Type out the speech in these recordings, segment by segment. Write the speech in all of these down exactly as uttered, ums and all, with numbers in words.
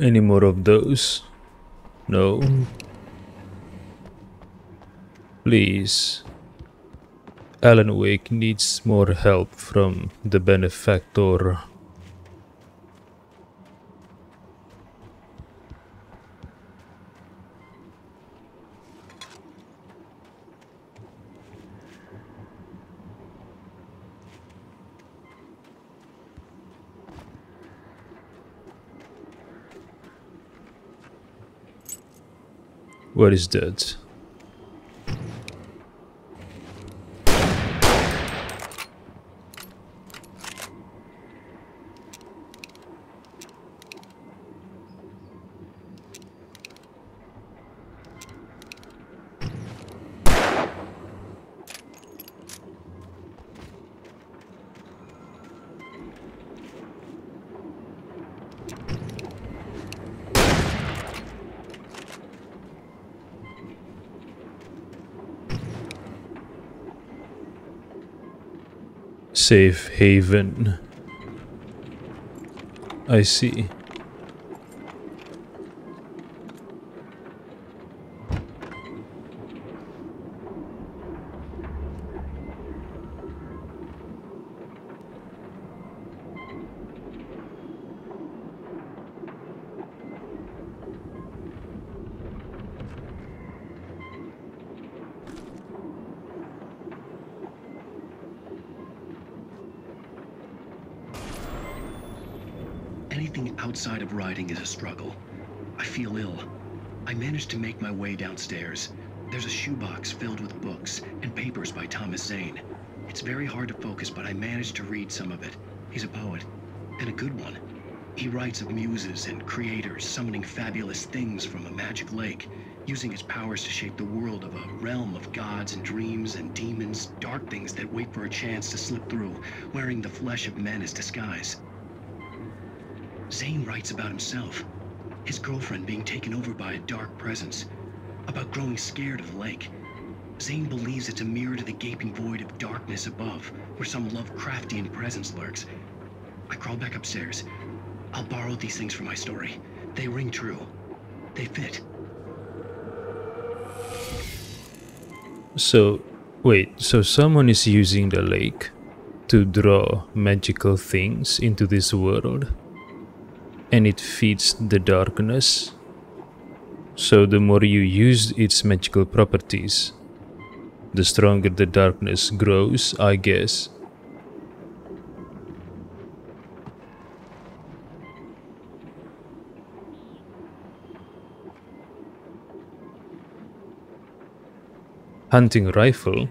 Any more of those? No. Please. Alan Wake needs more help from the benefactor. What is that? Safe haven. I see. Outside of riding is a struggle. I feel ill. I managed to make my way downstairs. There's a shoebox filled with books and papers by Thomas Zane. It's very hard to focus, but I managed to read some of it. He's a poet, and a good one. He writes of muses and creators summoning fabulous things from a magic lake, using his powers to shape the world of a realm of gods and dreams and demons, dark things that wait for a chance to slip through, wearing the flesh of men as disguise. Zane writes about himself, his girlfriend being taken over by a dark presence, about growing scared of the lake. Zane believes it's a mirror to the gaping void of darkness above, where some Lovecraftian presence lurks. I crawl back upstairs. I'll borrow these things for my story. They ring true. They fit. So, wait, so someone is using the lake to draw magical things into this world? And it feeds the darkness. So the more you use its magical properties, the stronger the darkness grows, I guess. Hunting rifle?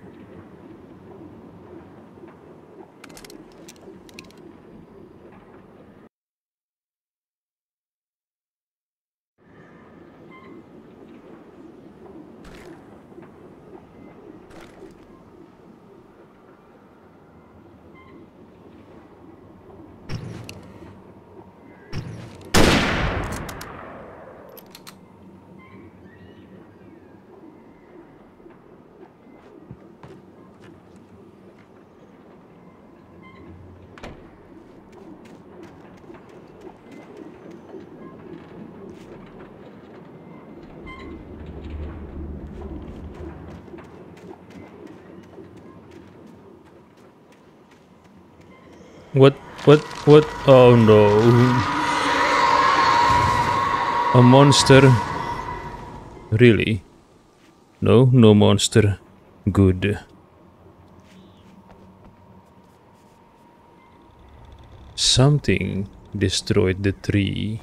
What, what, what? Oh no. A monster? Really? No, no monster. Good. Something destroyed the tree.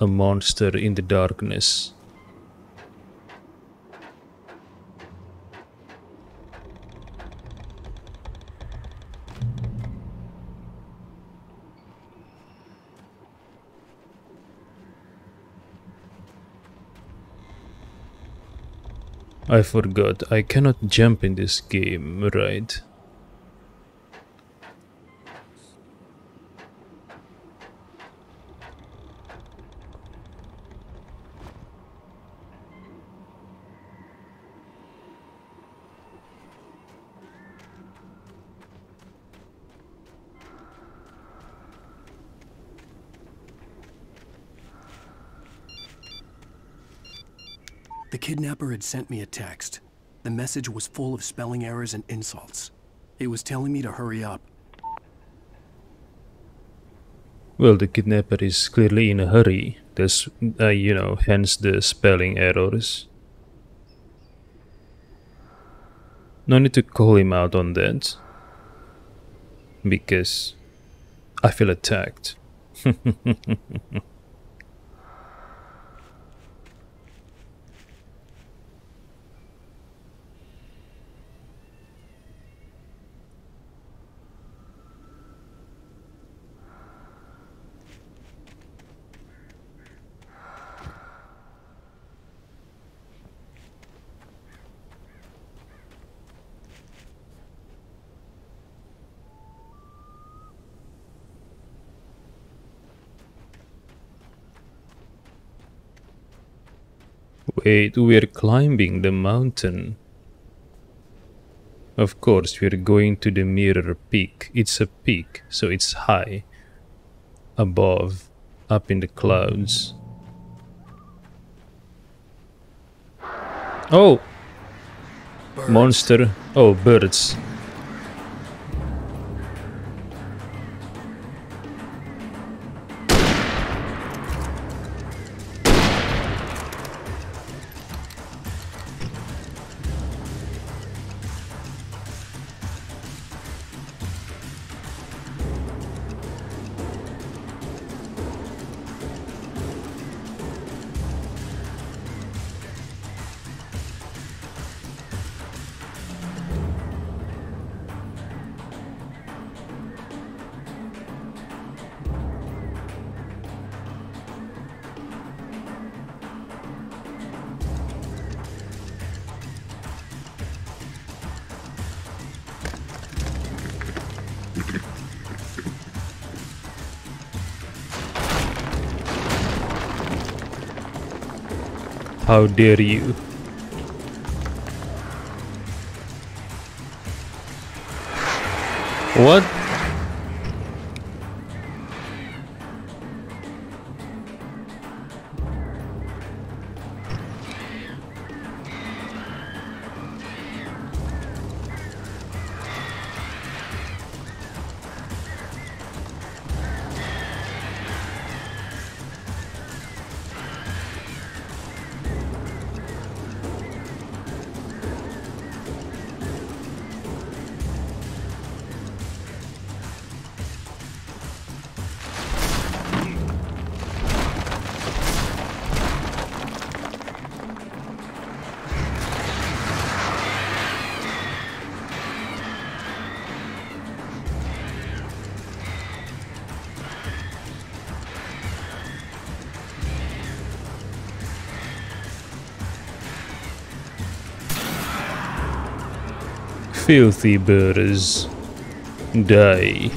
A monster in the darkness. I forgot, I cannot jump in this game, right? The kidnapper had sent me a text. The message was full of spelling errors and insults. It was telling me to hurry up. Well, the kidnapper is clearly in a hurry. There's, uh, you know, hence the spelling errors. No need to call him out on that, because I feel attacked. Wait, we're climbing the mountain. Of course, we're going to the Mirror Peak. It's a peak, so it's high. Above, up in the clouds. Oh! Birds. Monster. Oh, birds. How dare you? What? Filthy birds, die.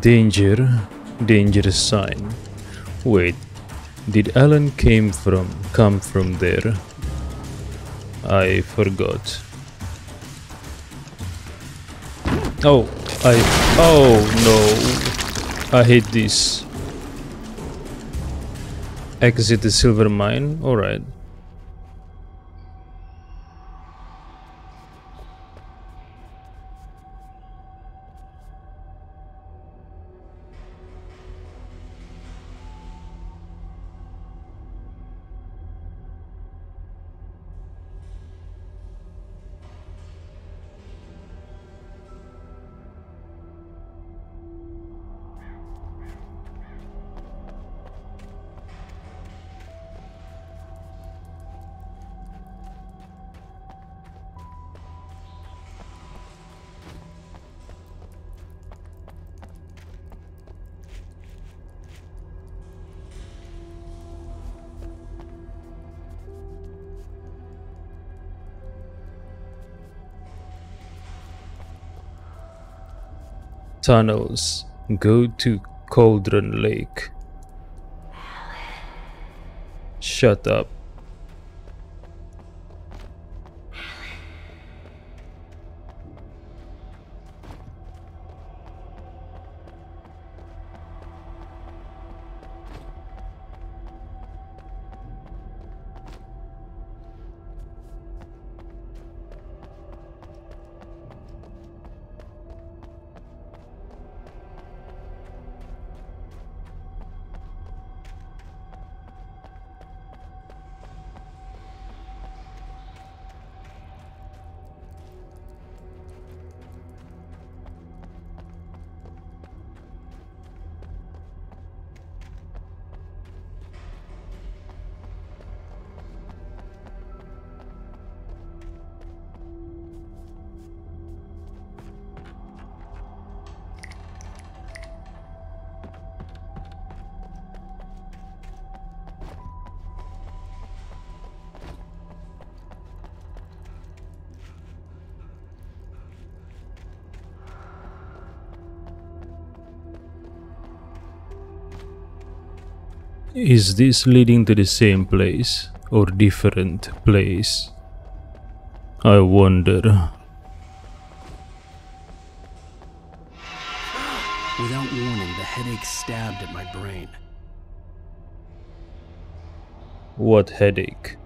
Danger, danger sign. Wait, did Alan came from come from there? I forgot. Oh, I... Oh, no. I hate this. Exit the silver mine. Alright. Tunnels. Go to Cauldron Lake. Shut up. Is this leading to the same place or different place? I wonder. Without warning, the headache stabbed at my brain. What headache?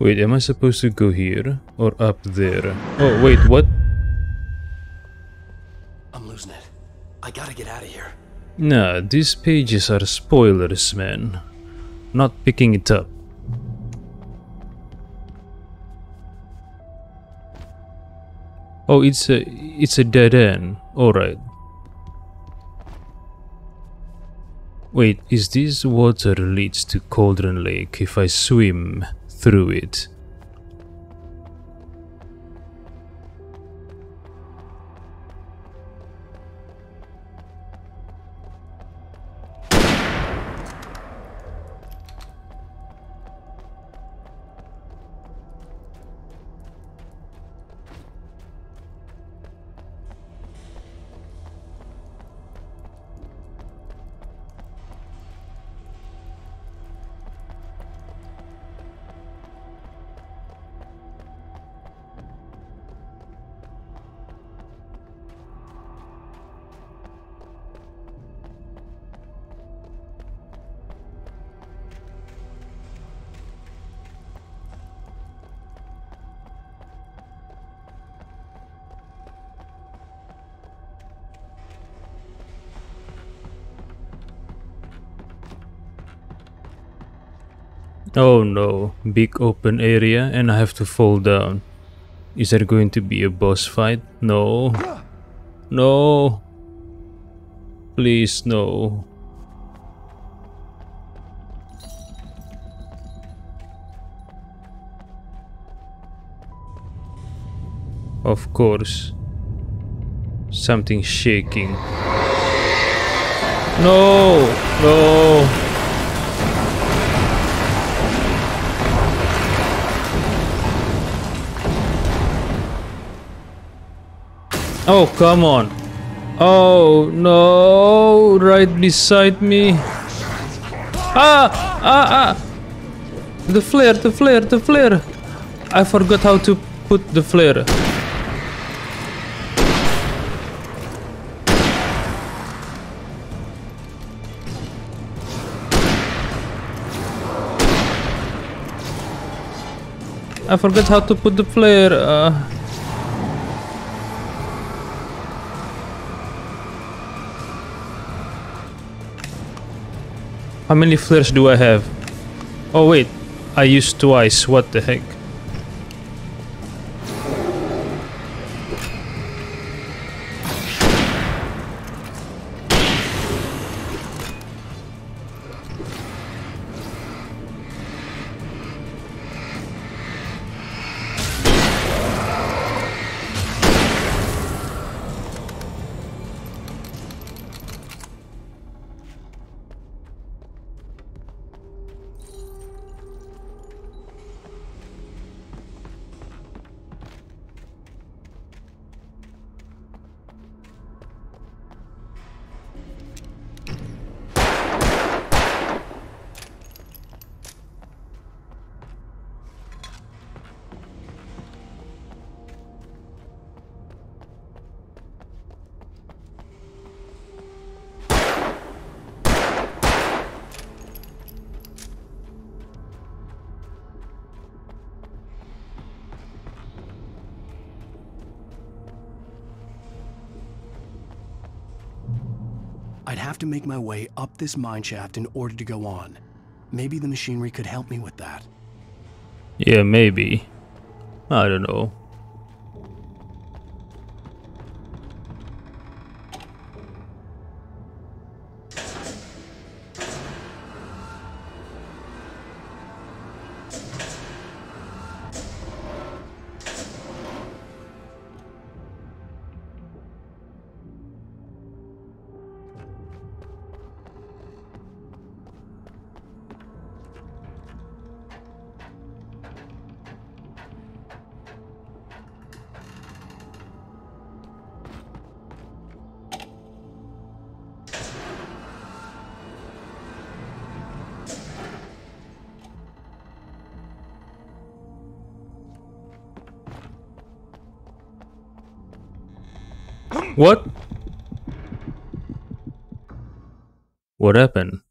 Wait, am I supposed to go here or up there? Oh, wait, what? I'm losing it. I gotta get out of here. Nah, these pages are spoilers, man. Not picking it up. Oh, it's a it's a dead end. All right. Wait, is this water leads to Cauldron Lake if I swim through it? Oh no, big open area and I have to fall down. Is there going to be a boss fight? No. No. Please, no. Of course. Something shaking. No! No! Oh, come on. Oh, no. Right beside me. Ah, ah, ah. The flare, the flare, the flare. I forgot how to put the flare. I forgot how to put the flare. Uh. How many flares do I have? Oh wait, I used twice, what the heck? I'd have to make my way up this mineshaft in order to go on. Maybe the machinery could help me with that. Yeah, maybe. I don't know. What? What happened?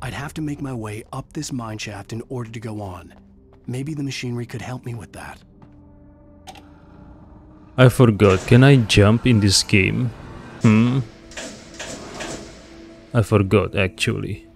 I'd have to make my way up this mine shaft in order to go on. Maybe the machinery could help me with that. I forgot. Can I jump in this game? Hmm. I forgot, actually.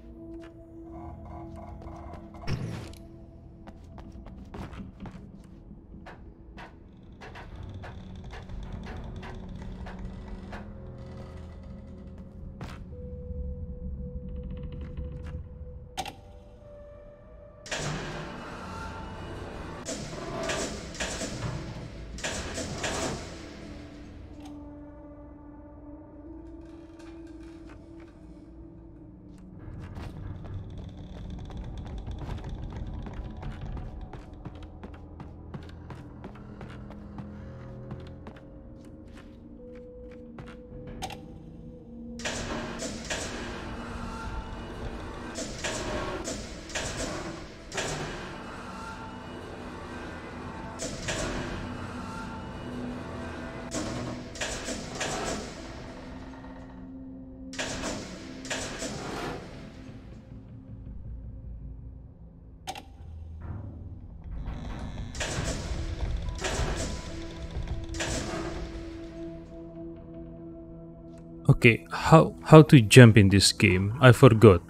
Okay, how how to jump in this game? I forgot,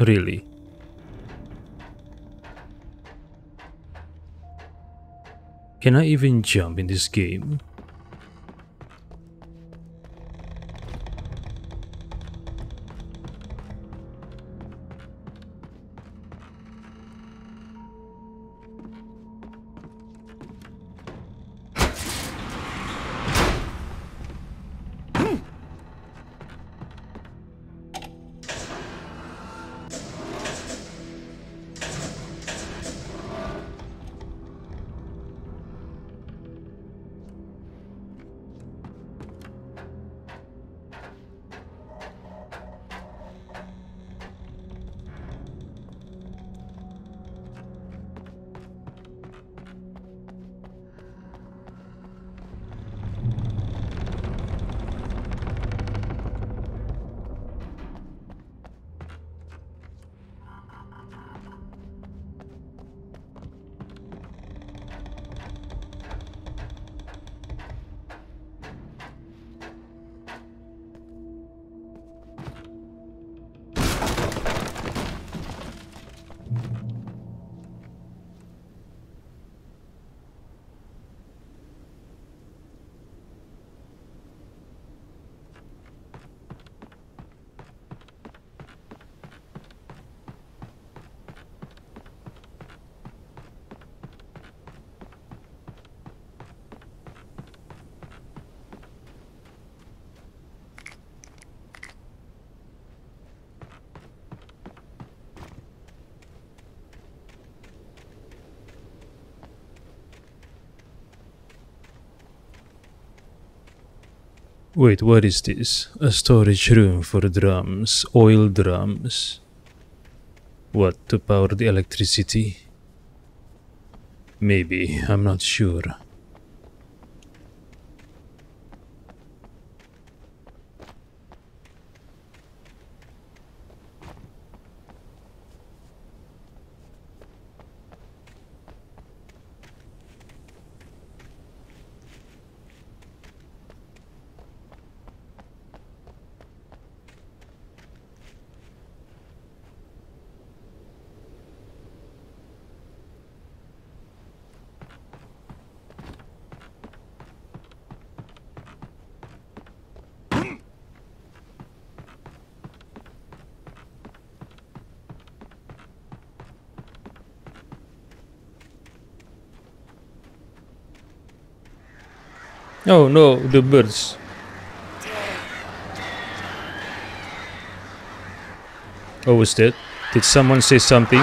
really. Can I even jump in this game? Wait, what is this? A storage room for drums, oil drums. What, to power the electricity? Maybe, I'm not sure. Oh no, the birds. Oh, was that? Did someone say something?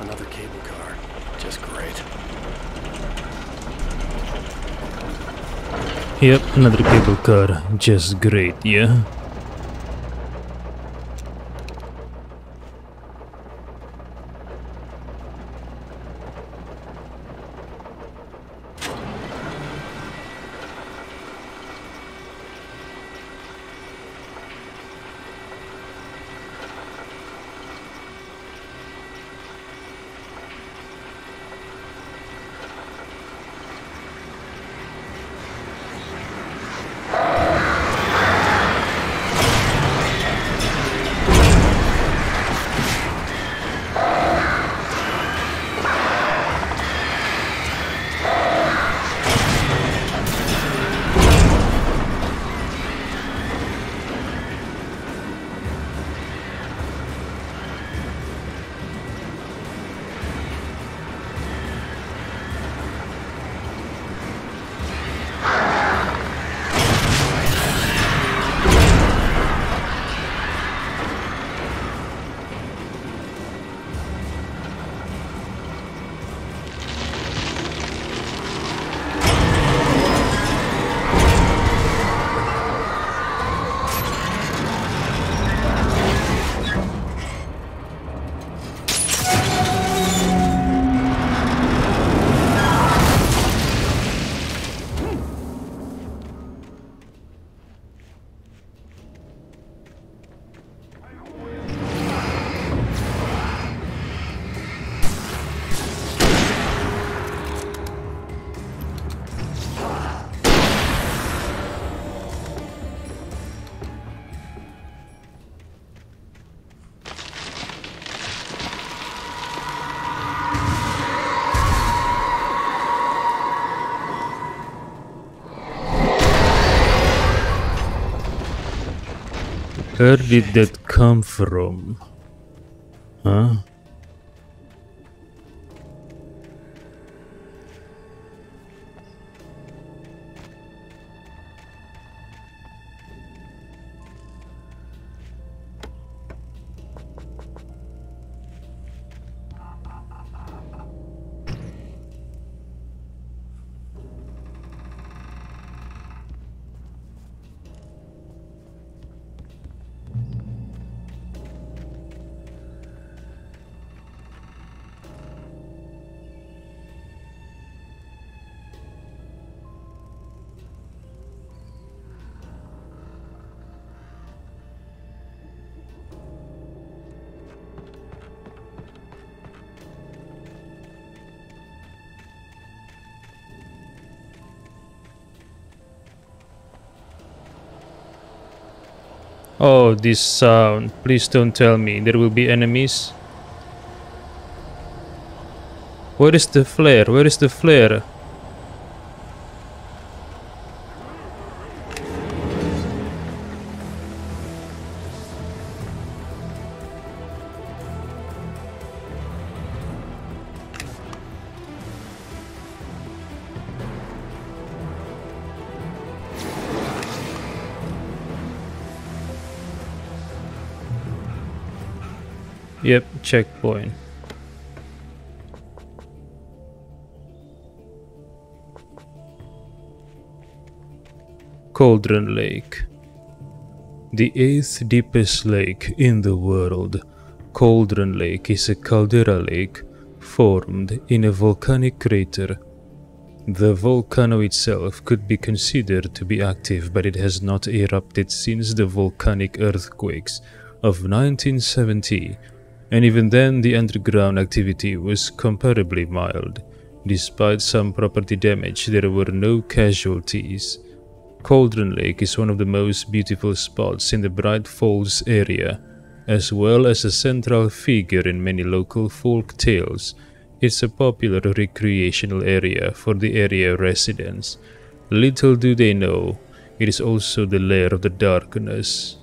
Another cable car. Just great. Yep, another cable car. Just great, yeah? Where did that come from? Huh? Oh, this sound. Please don't tell me there will be enemies. Where is the flare? Where is the flare? Yep, checkpoint. Cauldron Lake. The eighth deepest lake in the world, Cauldron Lake is a caldera lake formed in a volcanic crater. The volcano itself could be considered to be active, but it has not erupted since the volcanic earthquakes of nineteen seventy. And even then, the underground activity was comparably mild. Despite some property damage, there were no casualties. Cauldron Lake is one of the most beautiful spots in the Bright Falls area, as well as a central figure in many local folk tales. It's a popular recreational area for the area residents. Little do they know, it is also the lair of the darkness.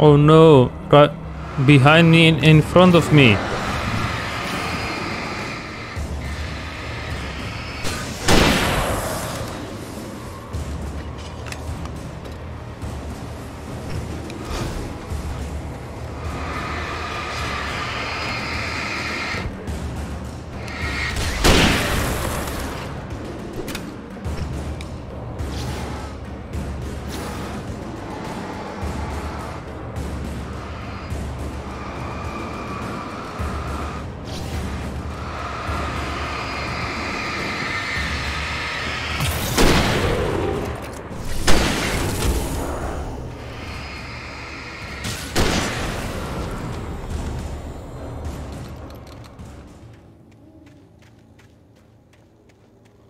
Oh no, right behind me and in front of me.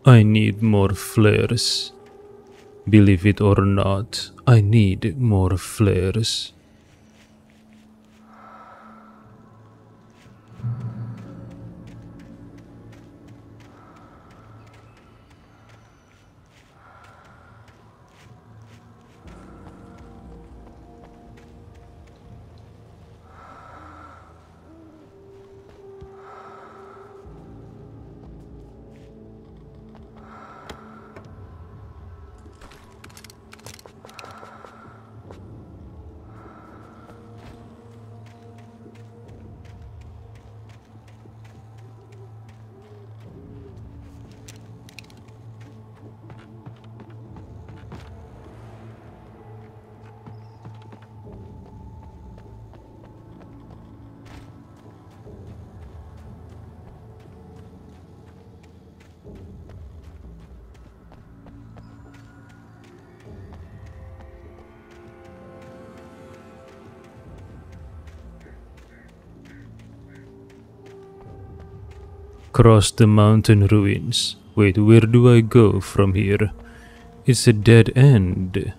I need more flares. Believe it or not, I need more flares. Across the mountain ruins. Wait, where do I go from here? It's a dead end.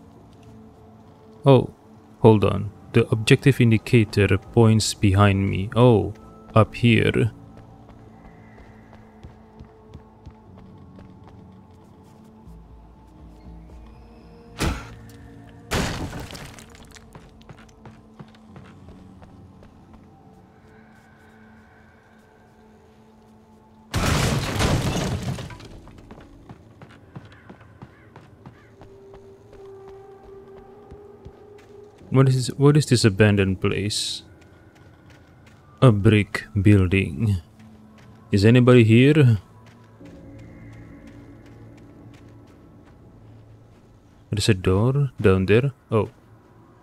Oh, hold on. The objective indicator points behind me. Oh, up here. What is, what is this abandoned place? A brick building. Is anybody here? There's a door down there. Oh.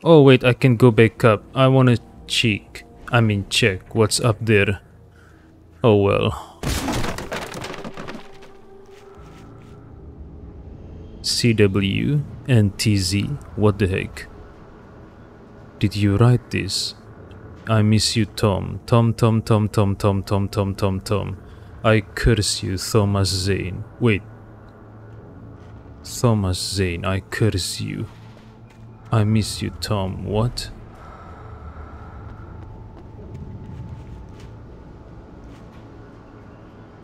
Oh wait, I can go back up. I wanna check. I mean check what's up there. Oh well. C W and T Z. What the heck? Did you write this? I miss you, Tom. Tom, Tom, Tom, Tom, Tom, Tom, Tom, Tom, Tom. I curse you, Thomas Zane. Wait. Thomas Zane, I curse you. I miss you, Tom. What?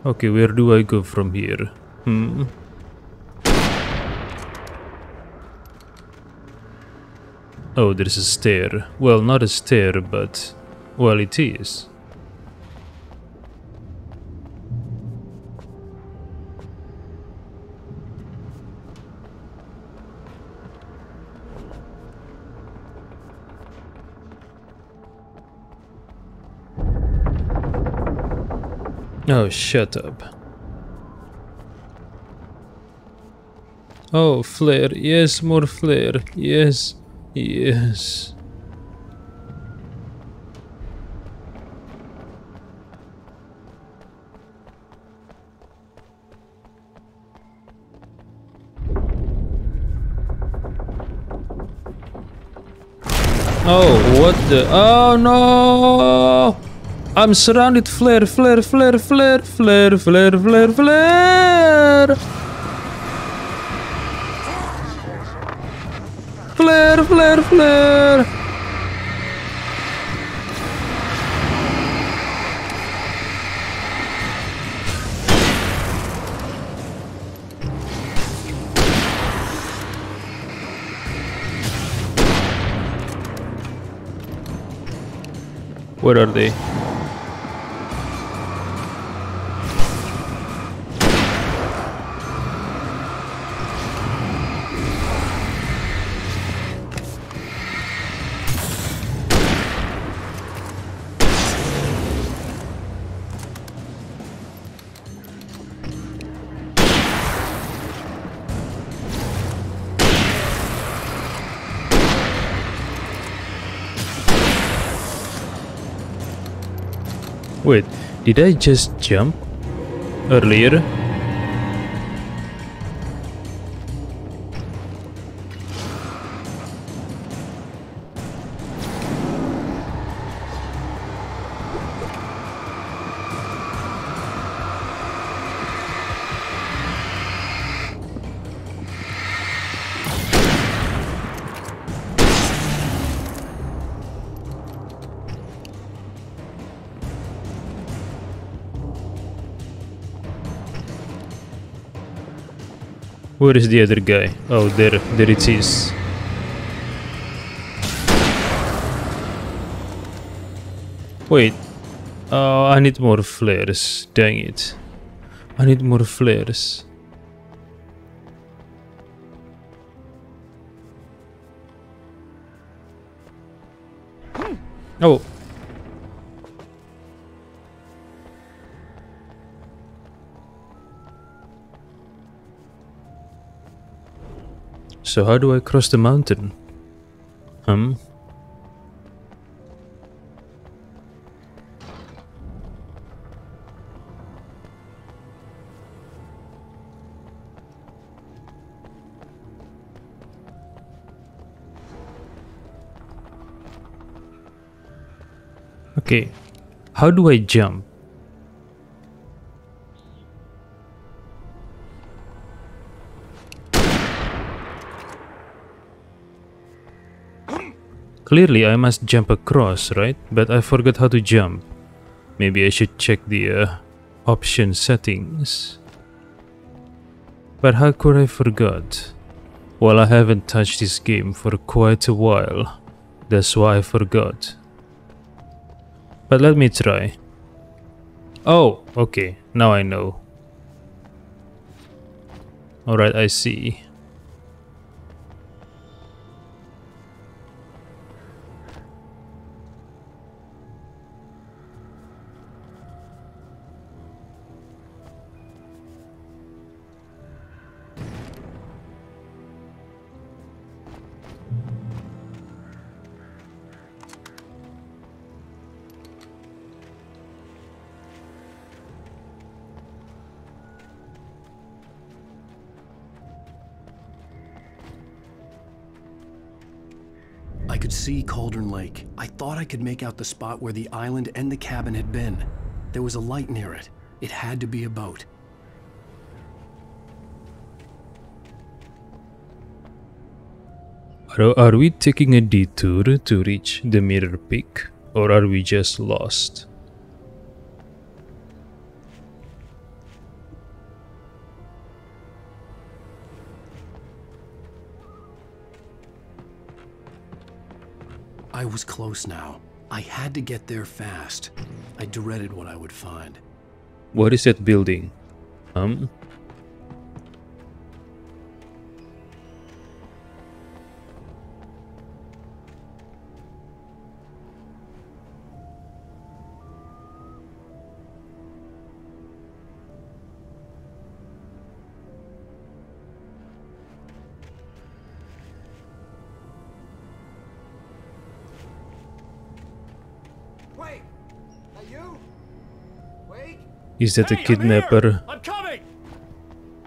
Okay, where do I go from here? Hmm? Oh, there's a stair. Well, not a stair, but... well, it is. Oh, shut up. Oh, flare. Yes, more flare. Yes. Yes. Oh, what the? Oh no! I'm surrounded. Flare, flare, flare, flare, flare, flare, flare, flare. Flare, flare, flare! Where are they? Wait, did I just jump earlier? Where is the other guy? Oh, there, there it is. Wait. Oh, I need more flares. Dang it. I need more flares. Oh. So how do I cross the mountain? Hmm? Okay. How do I jump? Clearly I must jump across, right? But I forgot how to jump. Maybe I should check the uh, option settings. But how could I forgot? Well, I haven't touched this game for quite a while. That's why I forgot. But let me try. Oh, okay. Now I know. Alright, I see. See Cauldron Lake. I thought I could make out the spot where the island and the cabin had been. There was a light near it. It had to be a boat. Are, are we taking a detour to reach the Mirror Peak, or are we just lost? I was close now. I had to get there fast. I dreaded what I would find. What is that building? Um? Is that hey, a kidnapper? I'm I'm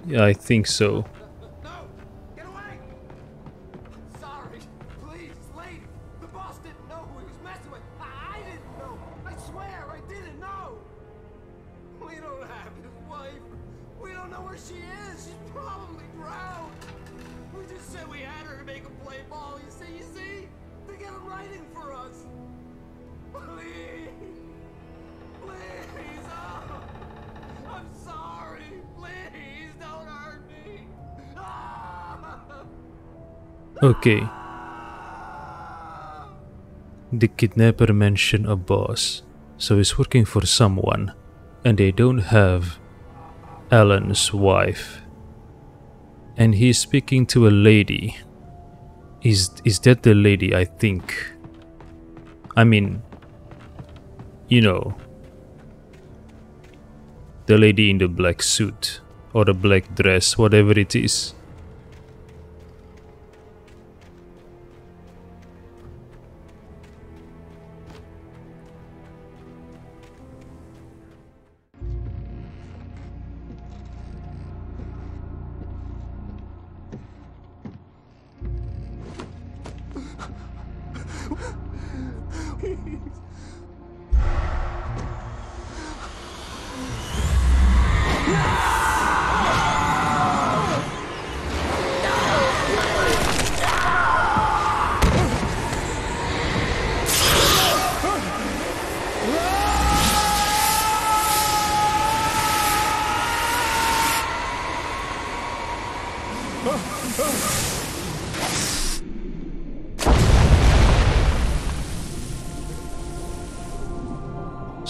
yeah, I think so. No, get away. I'm sorry. Please, lady. The boss didn't know who he was messing with. I, I didn't know. I swear I didn't know. We don't have his wife. We don't know where she is. She's probably drowned. We just said we had her to make him play ball. You see, you see? They got him right in for us. Please. Please. Oh. I'm sorry, please don't hurt me. Ah! Okay. The kidnapper mentioned a boss, so he's working for someone, and they don't have Alan's wife. And he's speaking to a lady. Is, is that the lady, I think? I mean, you know, the lady in the black suit, or the black dress, whatever it is.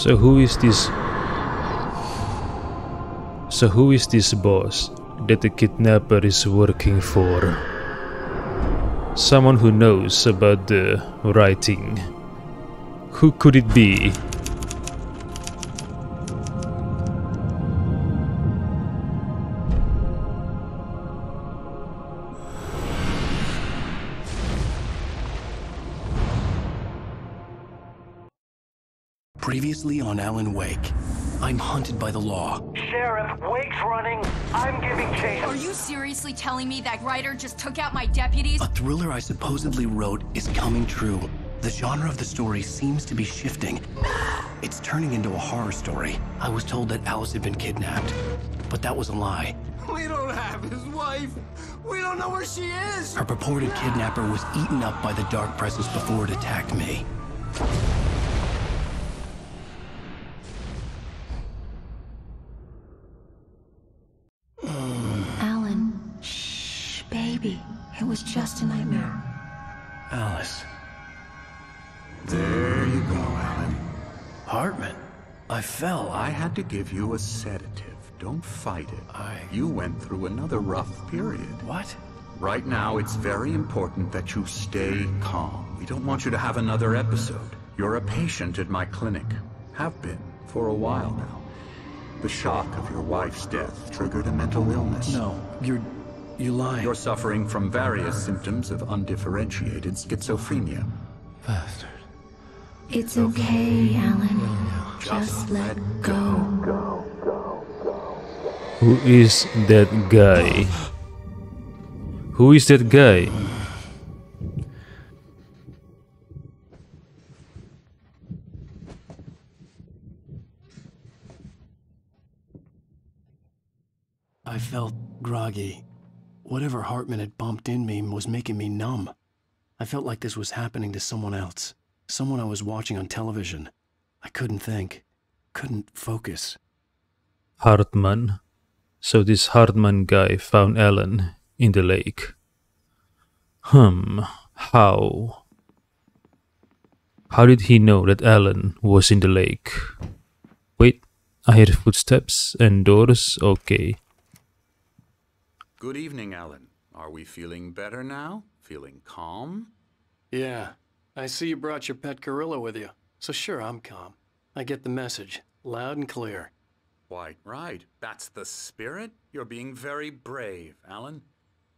So who is this? So who is this boss that the kidnapper is working for? Someone who knows about the writing. Who could it be? Previously on Alan Wake, I'm hunted by the law. Sheriff, Wake's running. I'm giving chase. Are you seriously telling me that writer just took out my deputies? A thriller I supposedly wrote is coming true. The genre of the story seems to be shifting. It's turning into a horror story. I was told that Alice had been kidnapped, but that was a lie. We don't have his wife. We don't know where she is. Her purported kidnapper was eaten up by the dark presence before it attacked me. Just a nightmare. Alice. There you go, Alan. Hartman, I fell. I had to give you a sedative. Don't fight it. I... You went through another rough period. What? Right now, it's very important that you stay calm. We don't want you to have another episode. You're a patient at my clinic. Have been for a while now. The shock of your wife's death triggered a mental illness. No, you're... You lie. You're suffering from various symptoms of undifferentiated schizophrenia. Bastard. It's okay, Alan. Just let go. Go, go, go, go. Who is that guy? Who is that guy? I felt groggy. Whatever Hartman had bumped in me was making me numb. I felt like this was happening to someone else, someone I was watching on television. I couldn't think, couldn't focus. Hartman. So this Hartman guy found Alan in the lake. Hmm, how? How did he know that Alan was in the lake? Wait, I hear footsteps and doors, okay. Good evening, Alan. Are we feeling better now? Feeling calm? Yeah. I see you brought your pet gorilla with you. So sure, I'm calm. I get the message. Loud and clear. Quite right. That's the spirit. You're being very brave, Alan.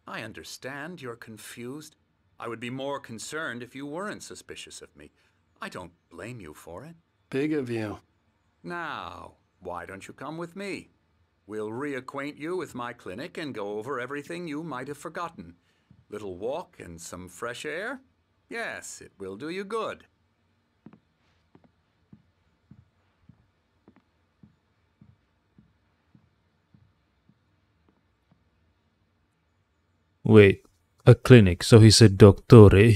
I understand you're confused. I would be more concerned if you weren't suspicious of me. I don't blame you for it. Big of you. Now, why don't you come with me? We'll reacquaint you with my clinic and go over everything you might have forgotten. Little walk and some fresh air? Yes, it will do you good. Wait, a clinic, so he's a doctor, eh?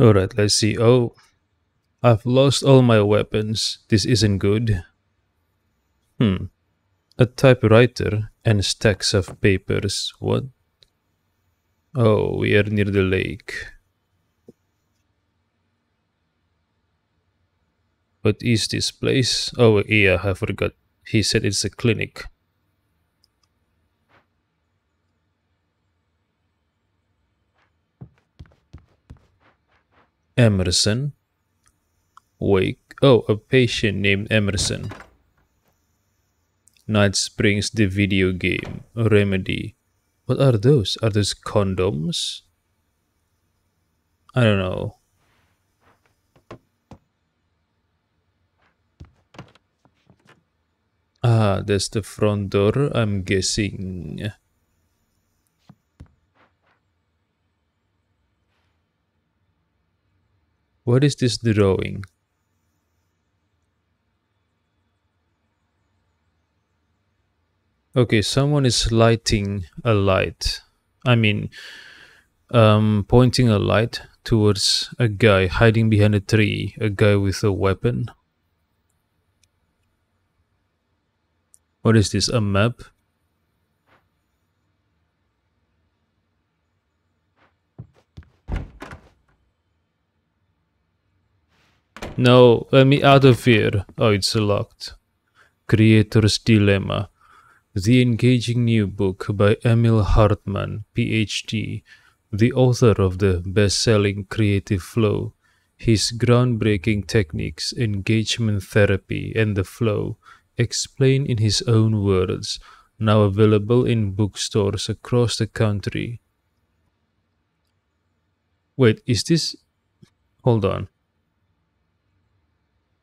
Alright, let's see. Oh, I've lost all my weapons. This isn't good. Hmm. A typewriter and stacks of papers. What? Oh, we are near the lake. What is this place? Oh, yeah, I forgot. He said it's a clinic. Emerson. Wake. Oh, a patient named Emerson. Night Springs, the video game. Remedy. What are those? Are those condoms? I don't know. Ah, that's the front door, I'm guessing. What is this drawing? Okay, someone is lighting a light. I mean, um, pointing a light towards a guy hiding behind a tree, a guy with a weapon. What is this, a map? No, let me out of here. Oh, it's locked. Creator's Dilemma. The engaging new book by Emil Hartman, P H D, the author of the best-selling Creative Flow. His groundbreaking techniques, engagement therapy, and the flow explained in his own words, now available in bookstores across the country. Wait, is this... Hold on.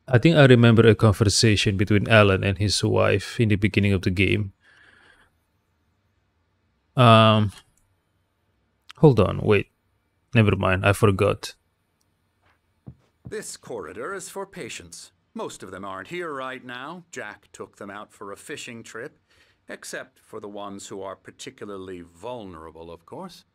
I think I remember a conversation between Alan and his wife in the beginning of the game. Um, hold on, wait. Never mind, I forgot. This corridor is for patients. Most of them aren't here right now. Jack took them out for a fishing trip, except for the ones who are particularly vulnerable, of course.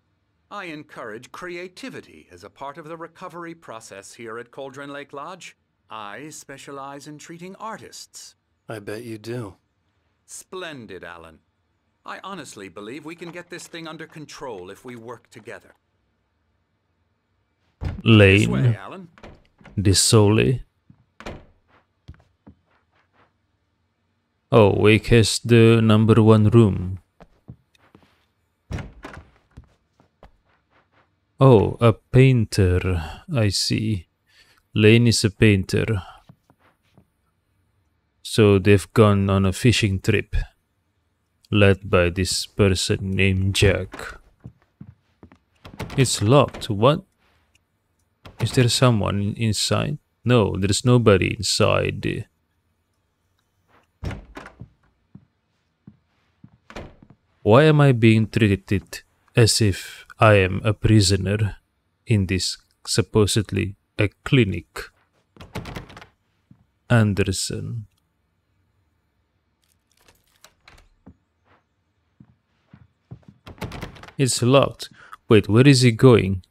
I encourage creativity as a part of the recovery process here at Cauldron Lake Lodge. I specialize in treating artists. I bet you do. Splendid, Alan. I honestly believe we can get this thing under control if we work together. Lane. This way, Alan. Disole. Oh, Wake has the number one room. Oh, a painter. I see. Lane is a painter, so they've gone on a fishing trip, led by this person named Jack. It's locked, what? Is there someone inside? No, there's nobody inside. Why am I being treated as if I am a prisoner in this supposedly a clinic? Anderson. It's locked. Wait, where is he going?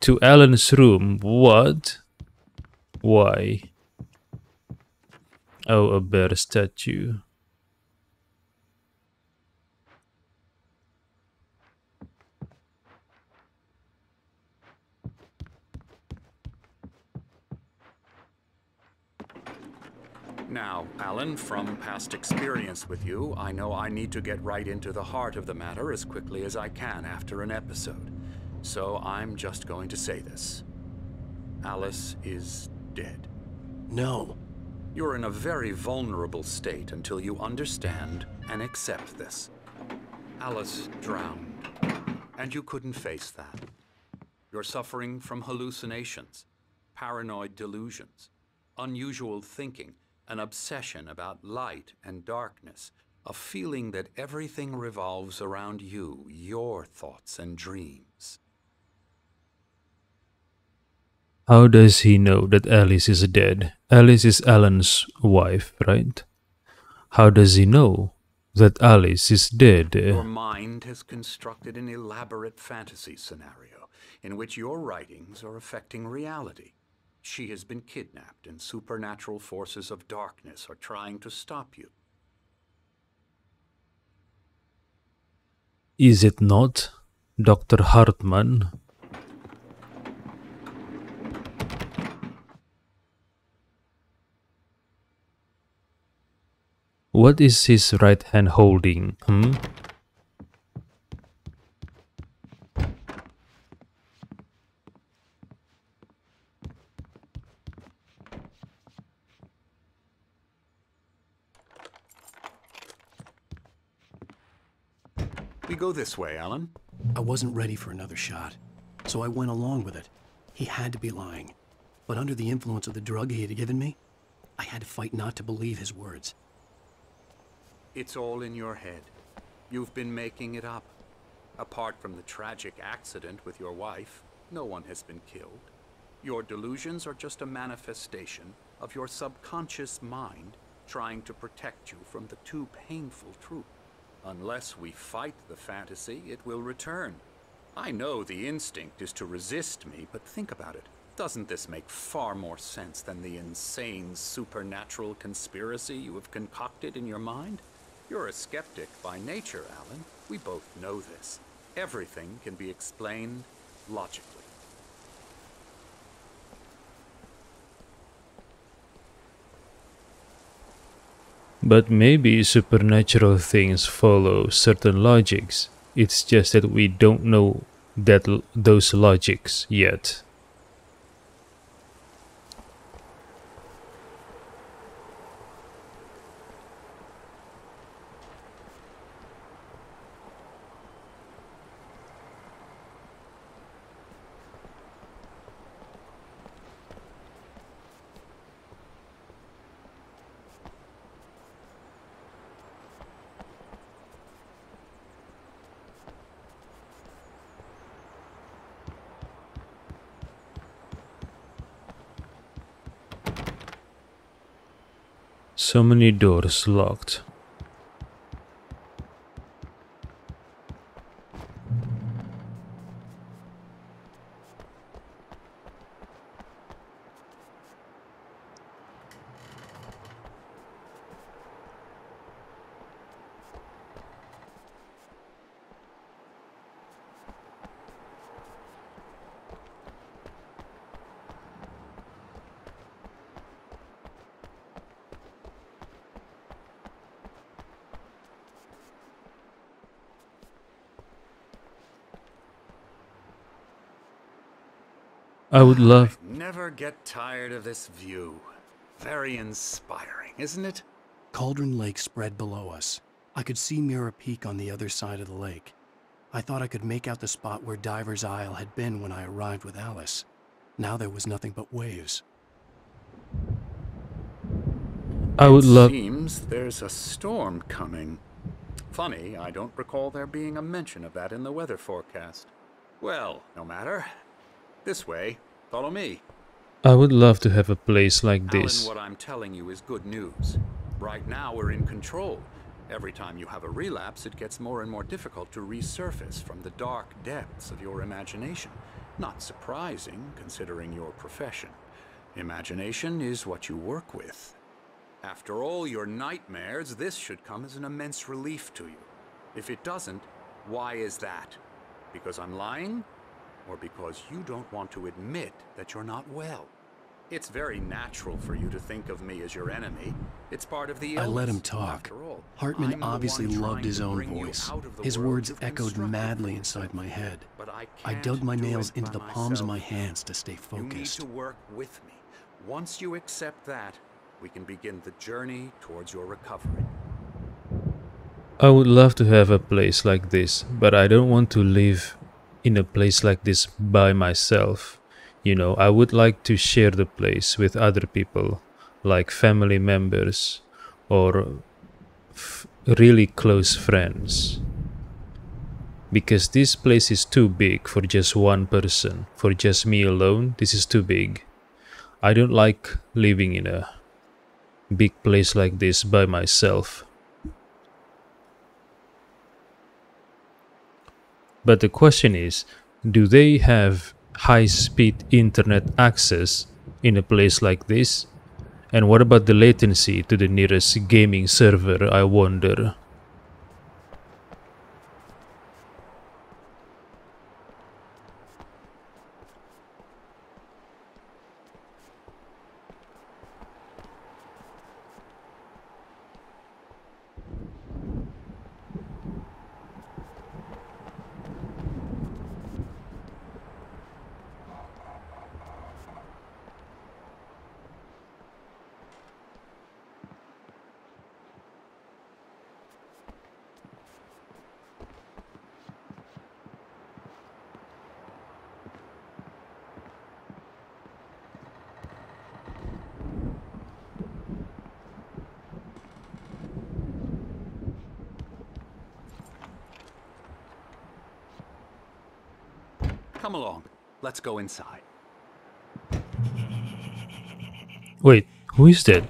To Alan's room. What? Why? Oh, a bear statue. Now, Alan, from past experience with you, I know I need to get right into the heart of the matter as quickly as I can after an episode. So I'm just going to say this. Alice is dead. No. You're in a very vulnerable state until you understand and accept this. Alice drowned, and you couldn't face that. You're suffering from hallucinations, paranoid delusions, unusual thinking, an obsession about light and darkness, a feeling that everything revolves around you, your thoughts and dreams. How does he know that Alice is dead? Alice is Alan's wife, right? How does he know that Alice is dead? Your mind has constructed an elaborate fantasy scenario in which your writings are affecting reality. She has been kidnapped, and supernatural forces of darkness are trying to stop you. Is it not, Doctor Hartman? What is his right hand holding, hmm? We go this way, Alan. I wasn't ready for another shot, so I went along with it. He had to be lying, but under the influence of the drug he had given me, I had to fight not to believe his words. It's all in your head. You've been making it up. Apart from the tragic accident with your wife, no one has been killed. Your delusions are just a manifestation of your subconscious mind trying to protect you from the too painful truth. Unless we fight the fantasy, it will return. I know the instinct is to resist me, but think about it. Doesn't this make far more sense than the insane supernatural conspiracy you have concocted in your mind? You're a skeptic by nature, Alan. We both know this. Everything can be explained logically. But maybe supernatural things follow certain logics. It's just that we don't know that l- those logics yet. So many doors locked. I would love... I never get tired of this view. Very inspiring, isn't it? Cauldron Lake spread below us. I could see Mirror Peak on the other side of the lake. I thought I could make out the spot where Diver's Isle had been when I arrived with Alice. Now there was nothing but waves. I would love... It seems there's a storm coming. Funny, I don't recall there being a mention of that in the weather forecast. Well, no matter. This way, follow me. I would love to have a place like this. Alan, what I'm telling you is good news. Right now we're in control. Every time you have a relapse, it gets more and more difficult to resurface from the dark depths of your imagination. Not surprising, considering your profession. Imagination is what you work with. After all your nightmares, this should come as an immense relief to you. If it doesn't, why is that? Because I'm lying? Or because you don't want to admit that you're not well. It's very natural for you to think of me as your enemy. It's part of the illness. I let him talk. All, Hartman obviously loved his own voice. His words echoed madly inside my head. But I, I dug my nails into the myself. palms of my hands to stay focused. You need to work with me. Once you accept that, we can begin the journey towards your recovery. I would love to have a place like this, but I don't want to live in a place like this by myself. You know, I would like to share the place with other people, like family members or f really close friends, because this place is too big for just one person. For just me alone, this is too big. I don't like living in a big place like this by myself. But the question is, do they have high-speed internet access in a place like this? And what about the latency to the nearest gaming server, I wonder? Come along. Let's go inside. Wait, who is that?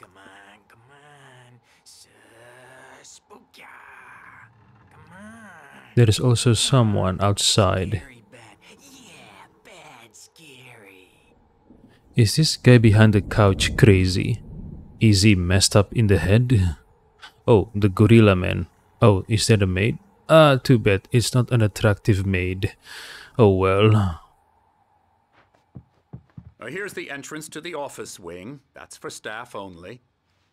Come on, come on. Spooka. Come on. There is also someone outside. Bad. Yeah, bad, scary. Is this guy behind the couch crazy? Is he messed up in the head? Oh, the gorilla man. Oh, is that a maid? Ah, too bad. It's not an attractive maid. Oh well. Here's the entrance to the office wing. That's for staff only.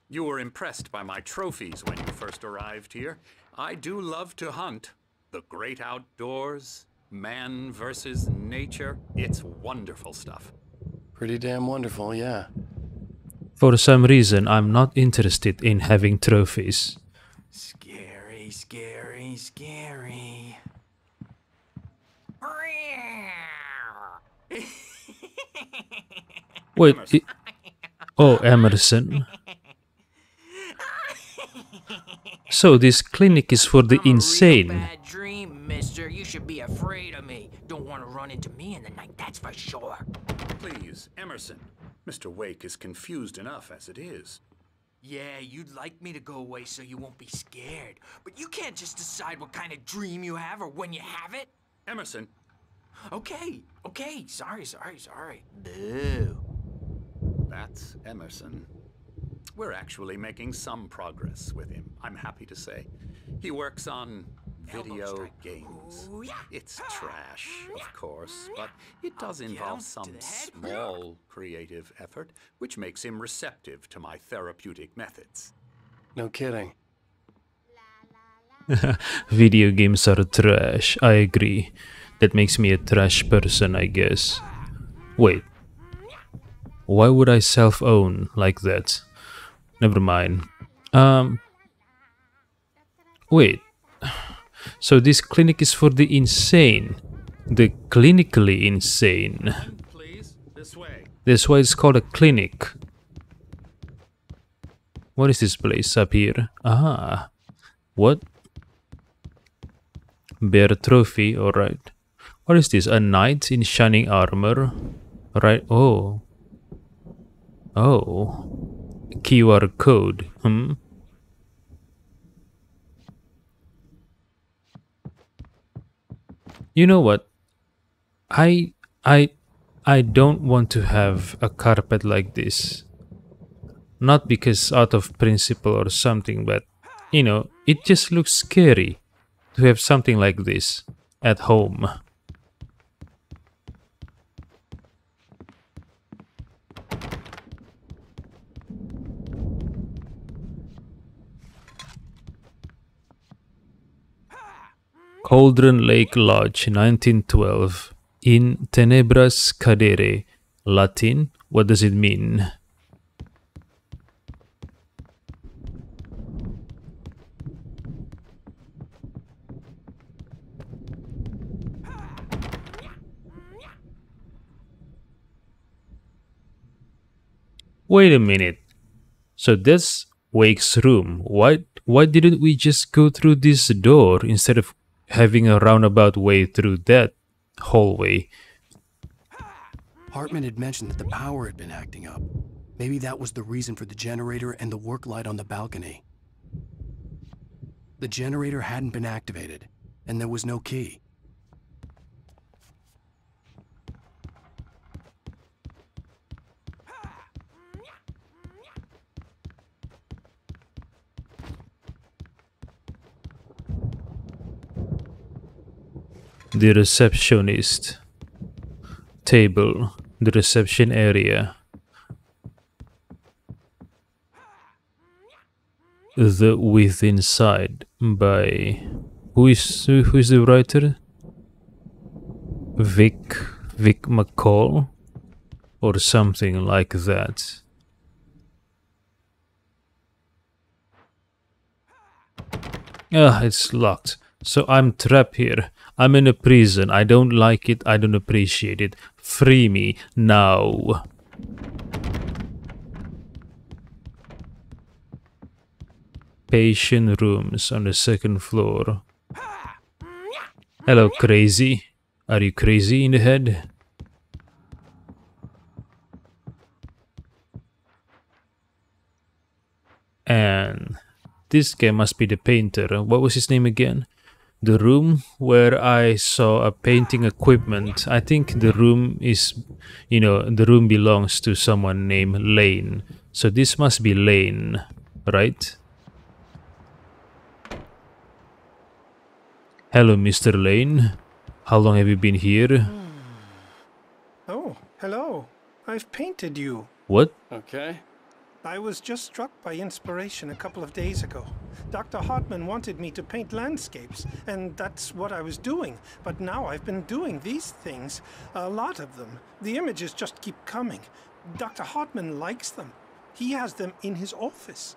You were impressed by my trophies when you first arrived here. I do love to hunt. The great outdoors, man versus nature. It's wonderful stuff. Pretty damn wonderful, yeah. For some reason, I'm not interested in having trophies. Scary, scary. Scary. Wait. Emerson. Oh, Emerson. So this clinic is for the I'm insane. A real bad dream, mister. You should be afraid of me. Don't want to run into me in the night, that's for sure. Please, Emerson. Mister Wake is confused enough as it is. Yeah, you'd like me to go away so you won't be scared. But you can't just decide what kind of dream you have or when you have it. Emerson. Okay, okay. Sorry, sorry, sorry. Boo. That's Emerson. We're actually making some progress with him, I'm happy to say. He works on video games. Ooh, yeah. It's trash, of course, but it does involve some small creative effort, which makes him receptive to my therapeutic methods. No kidding. Video games are trash, I agree. That makes me a trash person, I guess. Wait. Why would I self-own like that? Never mind. Um. Wait. So this clinic is for the insane, the clinically insane. Please, this way. That's why it's called a clinic. What is this place up here? Ah, what? Bear trophy. All right. What is this? A knight in shining armor. Right. Oh. Oh. Q R code. Hmm. You know what? I I I don't want to have a carpet like this. Not because out of principle or something, but you know, it just looks scary to have something like this at home. Cauldron Lake Lodge, nineteen twelve, in Tenebras Cadere, Latin. What does it mean? Wait a minute. So that's Wake's room. Why, why didn't we just go through this door instead of having a roundabout way through that hallway? Hartman had mentioned that the power had been acting up. Maybe that was the reason for the generator and the work light on the balcony. The generator hadn't been activated, and there was no key. The receptionist table, the reception area, the Within Side by who is who is the writer? Vic Vic McCall or something like that. Ah, it's locked. So I'm trapped here. I'm in a prison. I don't like it. I don't appreciate it. Free me now. Patient rooms on the second floor. Hello, crazy. Are you crazy in the head? And this guy must be the painter. What was his name again? The room where I saw a painting equipment. I think the room is, you know, the room belongs to someone named Lane. So this must be Lane, right? Hello, Mister Lane. How long have you been here? Oh, hello. I've painted you. What? Okay. I was just struck by inspiration a couple of days ago. Doctor Hartman wanted me to paint landscapes, and that's what I was doing. But now I've been doing these things, a lot of them. The images just keep coming. Doctor Hartman likes them. He has them in his office.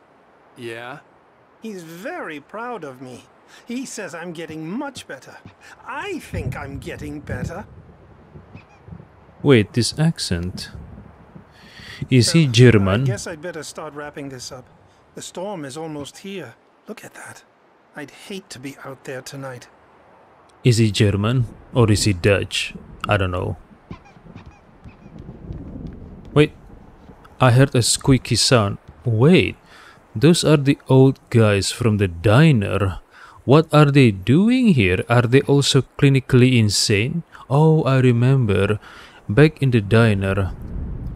Yeah? He's very proud of me. He says I'm getting much better. I think I'm getting better. Wait, this accent... Is he German? Uh, I guess I'd better start wrapping this up. The storm is almost here. Look at that. I'd hate to be out there tonight. Is he German? Or is he Dutch? I don't know. Wait. I heard a squeaky sound. Wait. Those are the old guys from the diner. What are they doing here? Are they also clinically insane? Oh, I remember. Back in the diner...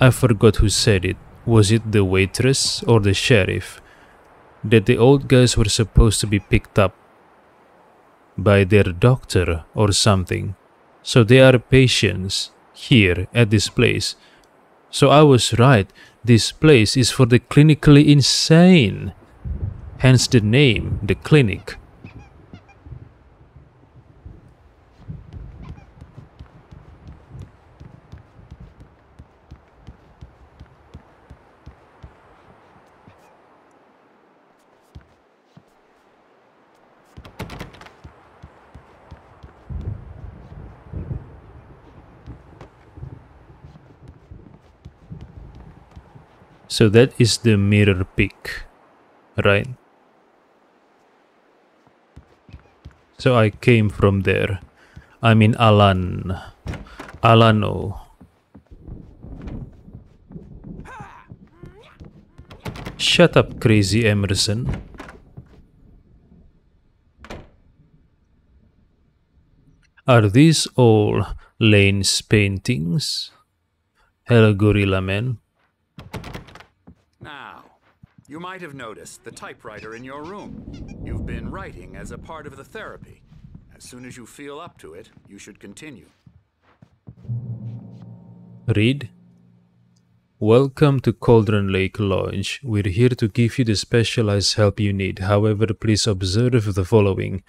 I forgot who said it. Was it the waitress or the sheriff? That the old guys were supposed to be picked up by their doctor or something. So they are patients here at this place. So I was right. This place is for the clinically insane. Hence the name, the clinic. So that is the Mirror Peak, right? So I came from there. I'm in Alan. Alano. Shut up, crazy Emerson. Are these all Lane's paintings? Hello, Gorilla Man. Now, you might have noticed the typewriter in your room. You've been writing as a part of the therapy. As soon as you feel up to it, you should continue. Read. Welcome to Cauldron Lake Lodge. We're here to give you the specialized help you need. However, please observe the following.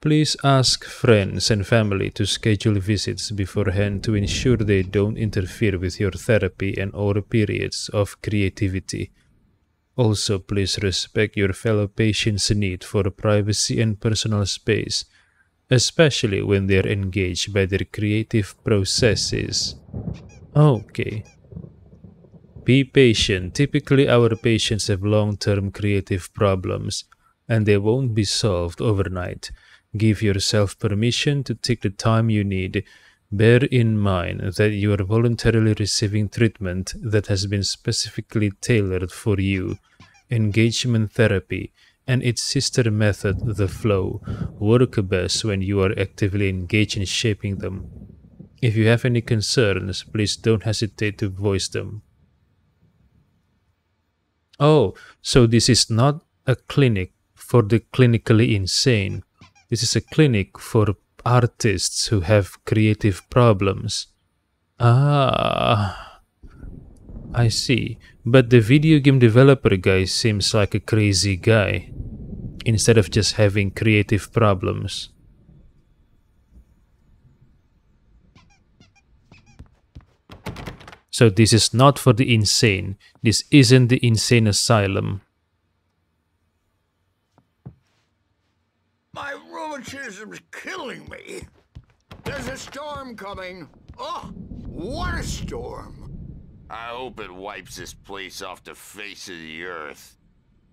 Please ask friends and family to schedule visits beforehand to ensure they don't interfere with your therapy and or periods of creativity. Also, please respect your fellow patients' need for privacy and personal space, especially when they're engaged by their creative processes. Okay. Be patient. Typically, our patients have long-term creative problems, and they won't be solved overnight. Give yourself permission to take the time you need. Bear in mind that you are voluntarily receiving treatment that has been specifically tailored for you. Engagement therapy and its sister method, the flow, work best when you are actively engaged in shaping them. If you have any concerns, please don't hesitate to voice them. Oh, so this is not a clinic for the clinically insane. This is a clinic for artists who have creative problems. Ah, I see. But the video game developer guy seems like a crazy guy, instead of just having creative problems. So this is not for the insane. This isn't the insane asylum. My rheumatism's killing me. There's a storm coming. Oh, what a storm. I hope it wipes this place off the face of the earth.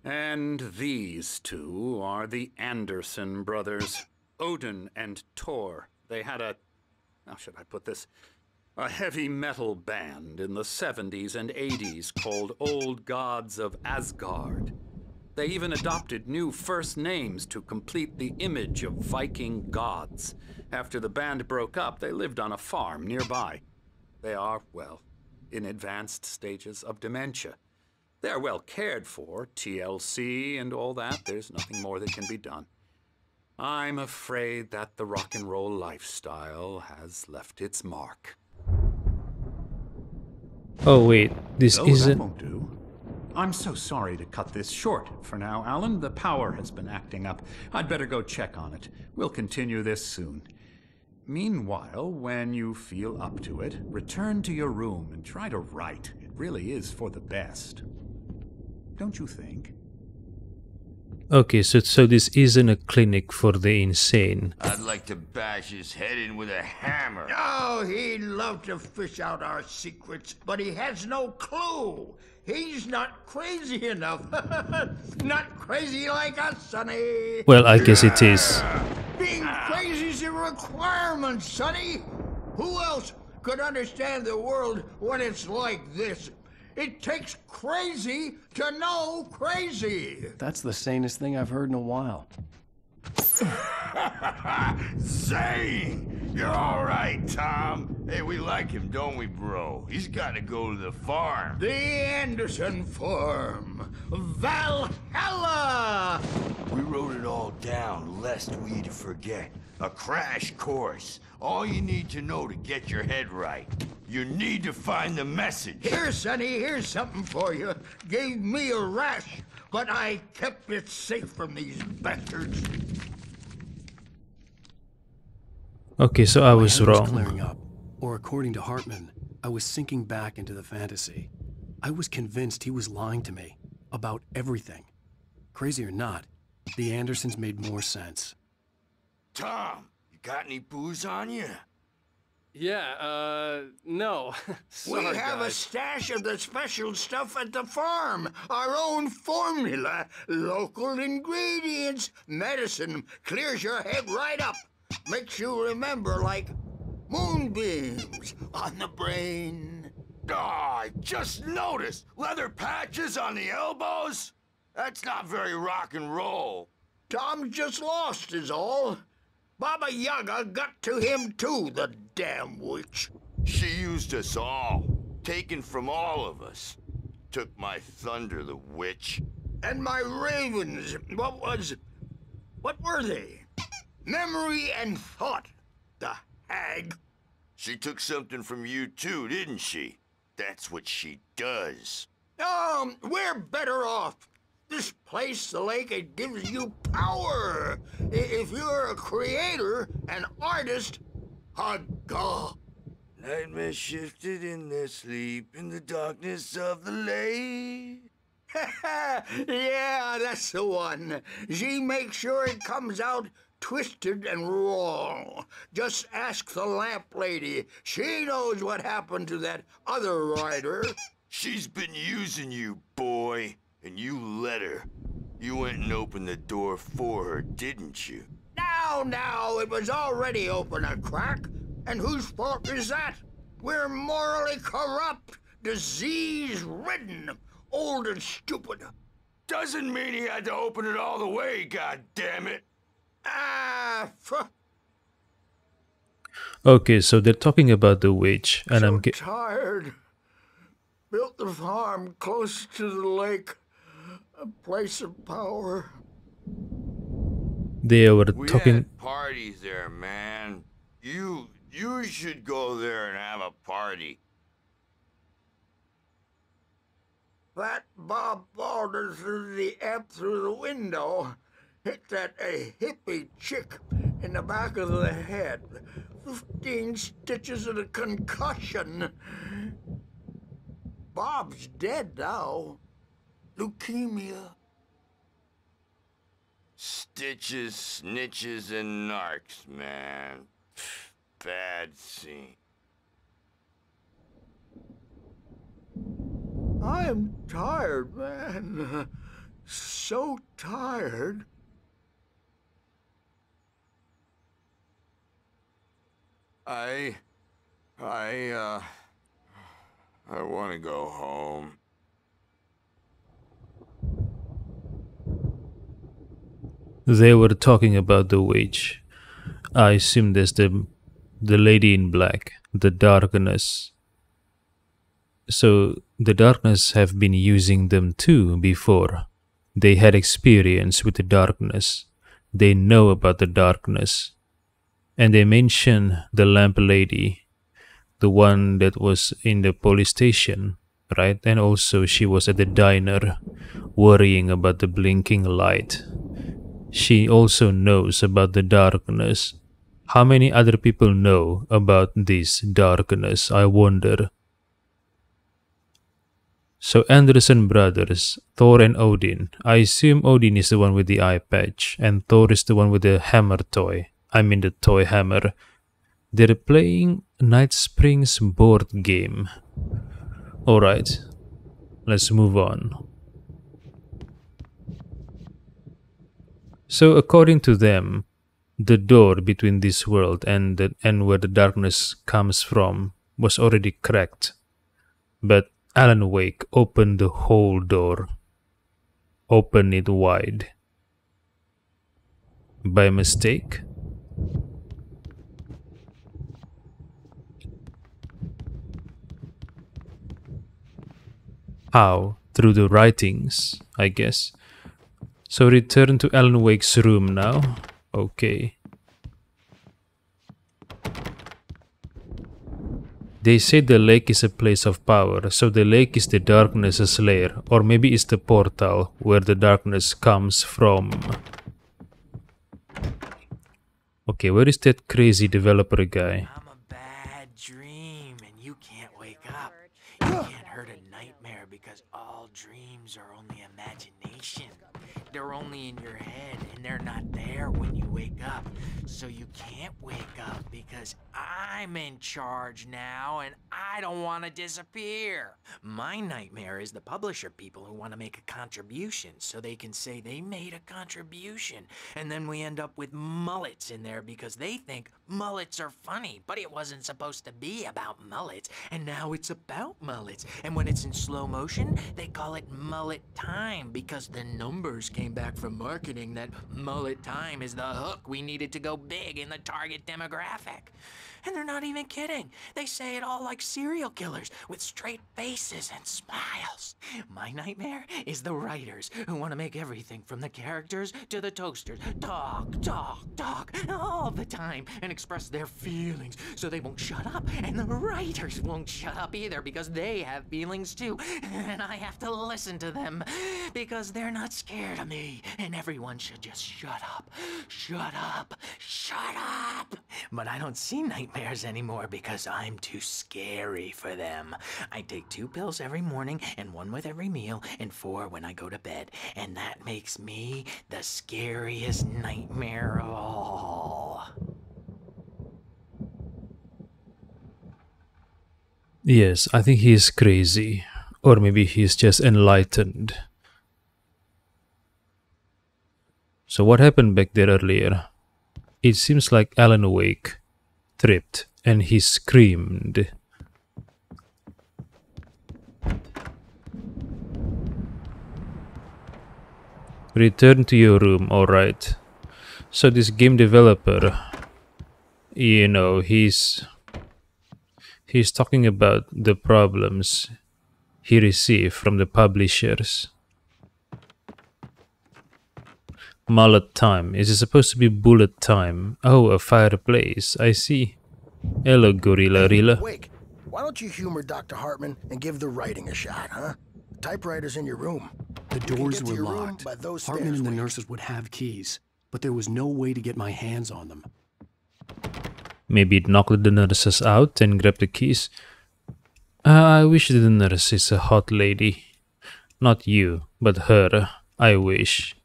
And these two are the Anderson brothers, Odin and Thor. They had a, how should I put this, a heavy metal band in the seventies and eighties called Old Gods of Asgard. They even adopted new first names to complete the image of Viking gods. After the band broke up, they lived on a farm nearby. They are, well, in advanced stages of dementia. They're well cared for, T L C and all that. There's nothing more that can be done. I'm afraid that the rock and roll lifestyle has left its mark. Oh wait, this no, isn't... That won't do. I'm so sorry to cut this short for now, Alan. The power has been acting up. I'd better go check on it. We'll continue this soon. Meanwhile, when you feel up to it, return to your room and try to write. It really is for the best. Don't you think? Okay, so, so this isn't a clinic for the insane. I'd like to bash his head in with a hammer. Oh, he'd love to fish out our secrets, but he has no clue. He's not crazy enough. Not crazy like us, Sonny. Well, I guess it is. Being crazy's a requirement, Sonny. Who else could understand the world when it's like this? It takes crazy to know crazy. That's the sanest thing I've heard in a while. Zane! You're all right, Tom. Hey, we like him, don't we, bro? He's got to go to the farm. The Anderson Farm. Valhalla! We wrote it all down, lest we forget. A crash course. All you need to know to get your head right. You need to find the message. Here, Sonny, here's something for you. Gave me a rash, but I kept it safe from these bastards. Okay, so I was wrong. Was clearing up, or according to Hartman, I was sinking back into the fantasy. I was convinced he was lying to me about everything. Crazy or not, the Andersons made more sense. Tom! Got any booze on you? Yeah, uh, no. Sorry, we have guys. A stash of the special stuff at the farm. Our own formula, local ingredients, medicine. Clears your head right up. Makes you remember like moonbeams on the brain. Oh, I just noticed leather patches on the elbows. That's not very rock and roll. Tom's just lost is all. Baba Yaga got to him too, the damn witch. She used us all, taken from all of us. Took my thunder, the witch. And my ravens, what was... what were they? Memory and thought, the hag. She took something from you too, didn't she? That's what she does. Um, we're better off. This place, the lake, it gives you power. If you're a creator, an artist, a god. Nightmare shifted in their sleep in the darkness of the lake. Yeah, that's the one. She makes sure it comes out twisted and wrong. Just ask the lamp lady. She knows what happened to that other writer. She's been using you, boy. And you let her. You went and opened the door for her, didn't you? Now, now, it was already open a crack. And whose fault is that? We're morally corrupt, disease-ridden, old and stupid. Doesn't mean he had to open it all the way, goddammit. Ah, fuck. Okay, so they're talking about the witch, and so I'm getting tired. Built the farm close to the lake, a place of power. They were we talking had parties there, man. You you should go there and have a party. That Bob Balder threw the app through the window, hit that a hippie chick in the back of the head. Fifteen stitches of a concussion. Bob's dead now. Leukemia. Stitches, snitches, and narcs, man. Bad scene. I'm tired, man. So tired. I... I, uh... I want to go home. They were talking about the witch. I assume there's the, the lady in black, the darkness. So the darkness have been using them too before. They had experience with the darkness. They know about the darkness. And they mention the lamp lady, the one that was in the police station, right? And also she was at the diner worrying about the blinking light. She also knows about the darkness. How many other people know about this darkness, I wonder? So Anderson brothers, Thor and Odin. I assume Odin is the one with the eye patch and Thor is the one with the hammer toy. I mean the toy hammer. They're playing Night Springs board game. Alright, let's move on. So according to them, the door between this world and, the, and where the darkness comes from was already cracked. But Alan Wake opened the whole door. Open it wide. By mistake? How? Through the writings, I guess. So return to Alan Wake's room now. Okay. They say the lake is a place of power, so the lake is the darkness's lair, or maybe it's the portal where the darkness comes from. Okay, where is that crazy developer guy? I'm a bad dream and you can't wake up. You can't hurt a nightmare because all dreams are only imagination. They're only in your head and they're not there when you wake up. So you can't wake up because I'm in charge now and I don't want to disappear. My nightmare is the publisher people who want to make a contribution so they can say they made a contribution. And then we end up with mullets in there because they think mullets are funny, but it wasn't supposed to be about mullets. And now it's about mullets. And when it's in slow motion, they call it mullet time because the numbers came back from marketing that mullet time is the hook we needed to go big in the target demographic. And they're not even kidding. They say it all like serial killers with straight faces and smiles. My nightmare is the writers who want to make everything from the characters to the toasters talk, talk, talk all the time and express their feelings so they won't shut up. And the writers won't shut up either because they have feelings too. And I have to listen to them because they're not scared of me. And everyone should just shut up, shut up, shut up. But I don't see nightmares. Nightmares anymore because I'm too scary for them. I take two pills every morning and one with every meal and four when I go to bed, and that makes me the scariest nightmare of all. Yes, I think he is crazy, or maybe he's just enlightened. So what happened back there earlier? It seems like Alan Wake tripped and he screamed. Return to your room, alright. So this game developer, you know, he's he's talking about the problems he received from the publishers. Mallet time. Is it supposed to be bullet time? Oh, a fireplace. I see. Hello, Gorilla Rilla. Wake. Why don't you humor Doctor Hartman and give the writing a shot, huh? The typewriter's in your room. The doors were locked. Hartman and the nurses would have keys, but there was no way to get my hands on them. Maybe it knocked the nurses out and grabbed the keys. Uh, I wish the nurse is a hot lady. Not you, but her. I wish.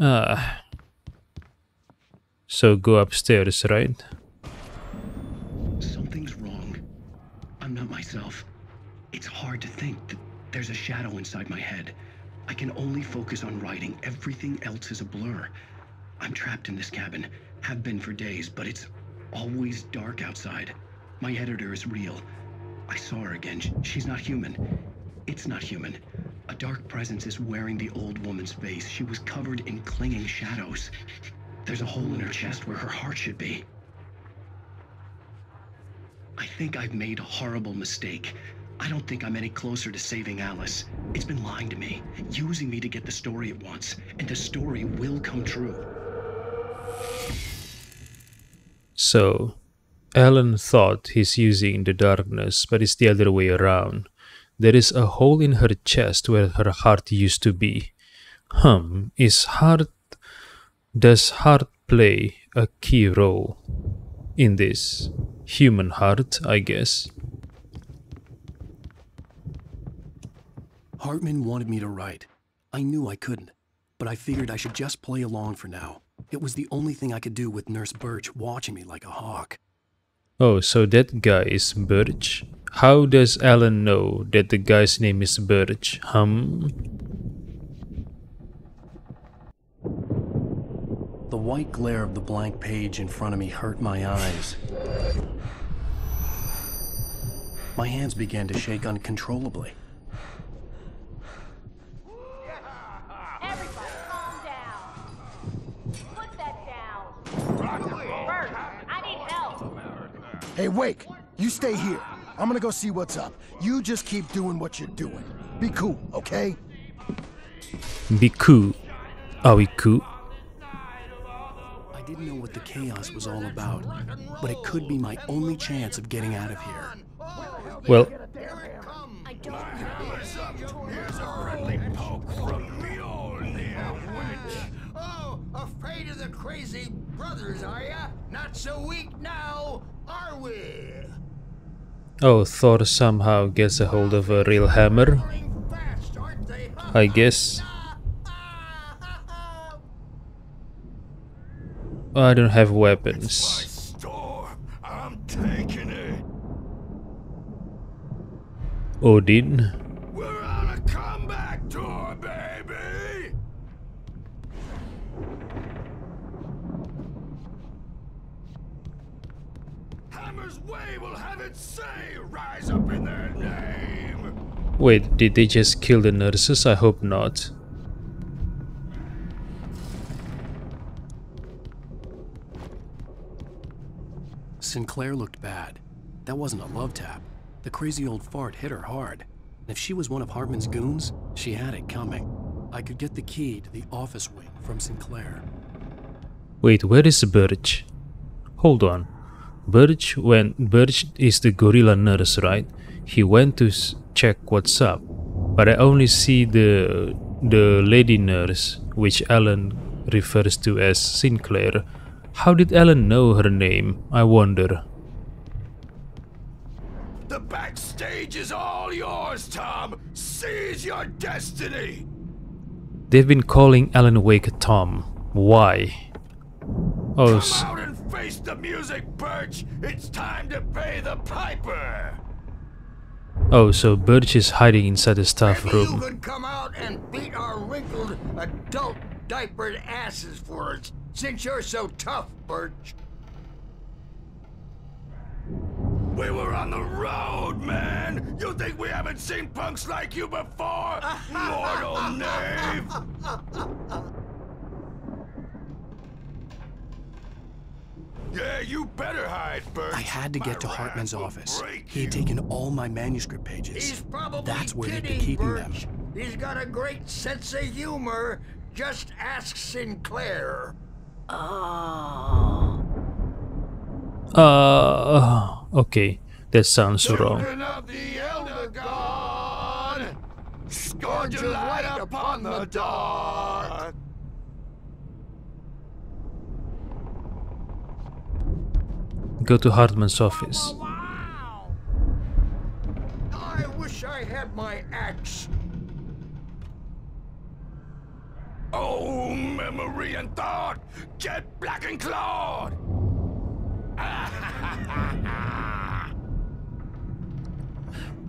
Ah. So go upstairs, right? Something's wrong. I'm not myself. It's hard to think. That there's a shadow inside my head. I can only focus on writing. Everything else is a blur. I'm trapped in this cabin. Have been for days, but it's always dark outside. My editor is real. I saw her again. She's not human. It's not human. A dark presence is wearing the old woman's face. She was covered in clinging shadows. There's a hole in her chest where her heart should be. I think I've made a horrible mistake. I don't think I'm any closer to saving Alice. It's been lying to me, using me to get the story it wants, and the story will come true. So, Alan thought he's using the darkness, but it's the other way around. There is a hole in her chest where her heart used to be. Hum, is heart... Does heart play a key role in this? Human heart, I guess. Hartman wanted me to write. I knew I couldn't, but I figured I should just play along for now. It was the only thing I could do with Nurse Birch watching me like a hawk. Oh, so that guy is Birch? How does Alan know that the guy's name is Birch? Hum? The white glare of the blank page in front of me hurt my eyes. My hands began to shake uncontrollably. Hey, Wake, you stay here. I'm gonna go see what's up. You just keep doing what you're doing. Be cool, okay? Be cool. Are we cool? I didn't know what the chaos was all about, but it could be my only chance of getting out of here. Well, here's a friendly poke from the old witch. Oh, afraid of the crazy brothers, are ya? Not so weak now. Are we? Oh, Thor somehow gets a hold of a real hammer, I guess. I don't have weapons. Odin. We're on a comeback tour, baby. Wait, did they just kill the nurses? I hope not. Sinclair looked bad. That wasn't a love tap. The crazy old fart hit her hard. And if she was one of Hartman's goons, she had it coming. I could get the key to the office wing from Sinclair. Wait, where is Birch? Hold on. Birch went. Birch is the gorilla nurse, right? He went to check what's up, but I only see the the lady nurse, which Alan refers to as Sinclair. How did Alan know her name? I wonder. The backstage is all yours, Tom. Seize your destiny. They've been calling Alan Wake Tom. Why? Oh. Come out and face the music, Birch. It's time to pay the piper. Oh, so Birch is hiding inside the staff Maybe room. You could come out and beat our wrinkled, adult, diapered asses for us, since you're so tough, Birch. We were on the road, man! You think we haven't seen punks like you before? Mortal knave! Yeah, you better hide, Birch. I had to get to Hartman's office. He had taken all my manuscript pages. He's probably That's where kidding, they'd be keeping Birch. them. He's got a great sense of humor. Just ask Sinclair. Oh. Uh, okay. That sounds wrong. Of the Elder God, scourge your light upon the dark. Go to Hartman's office. Oh, wow. I wish I had my axe. Oh, memory and thought, jet black and clawed.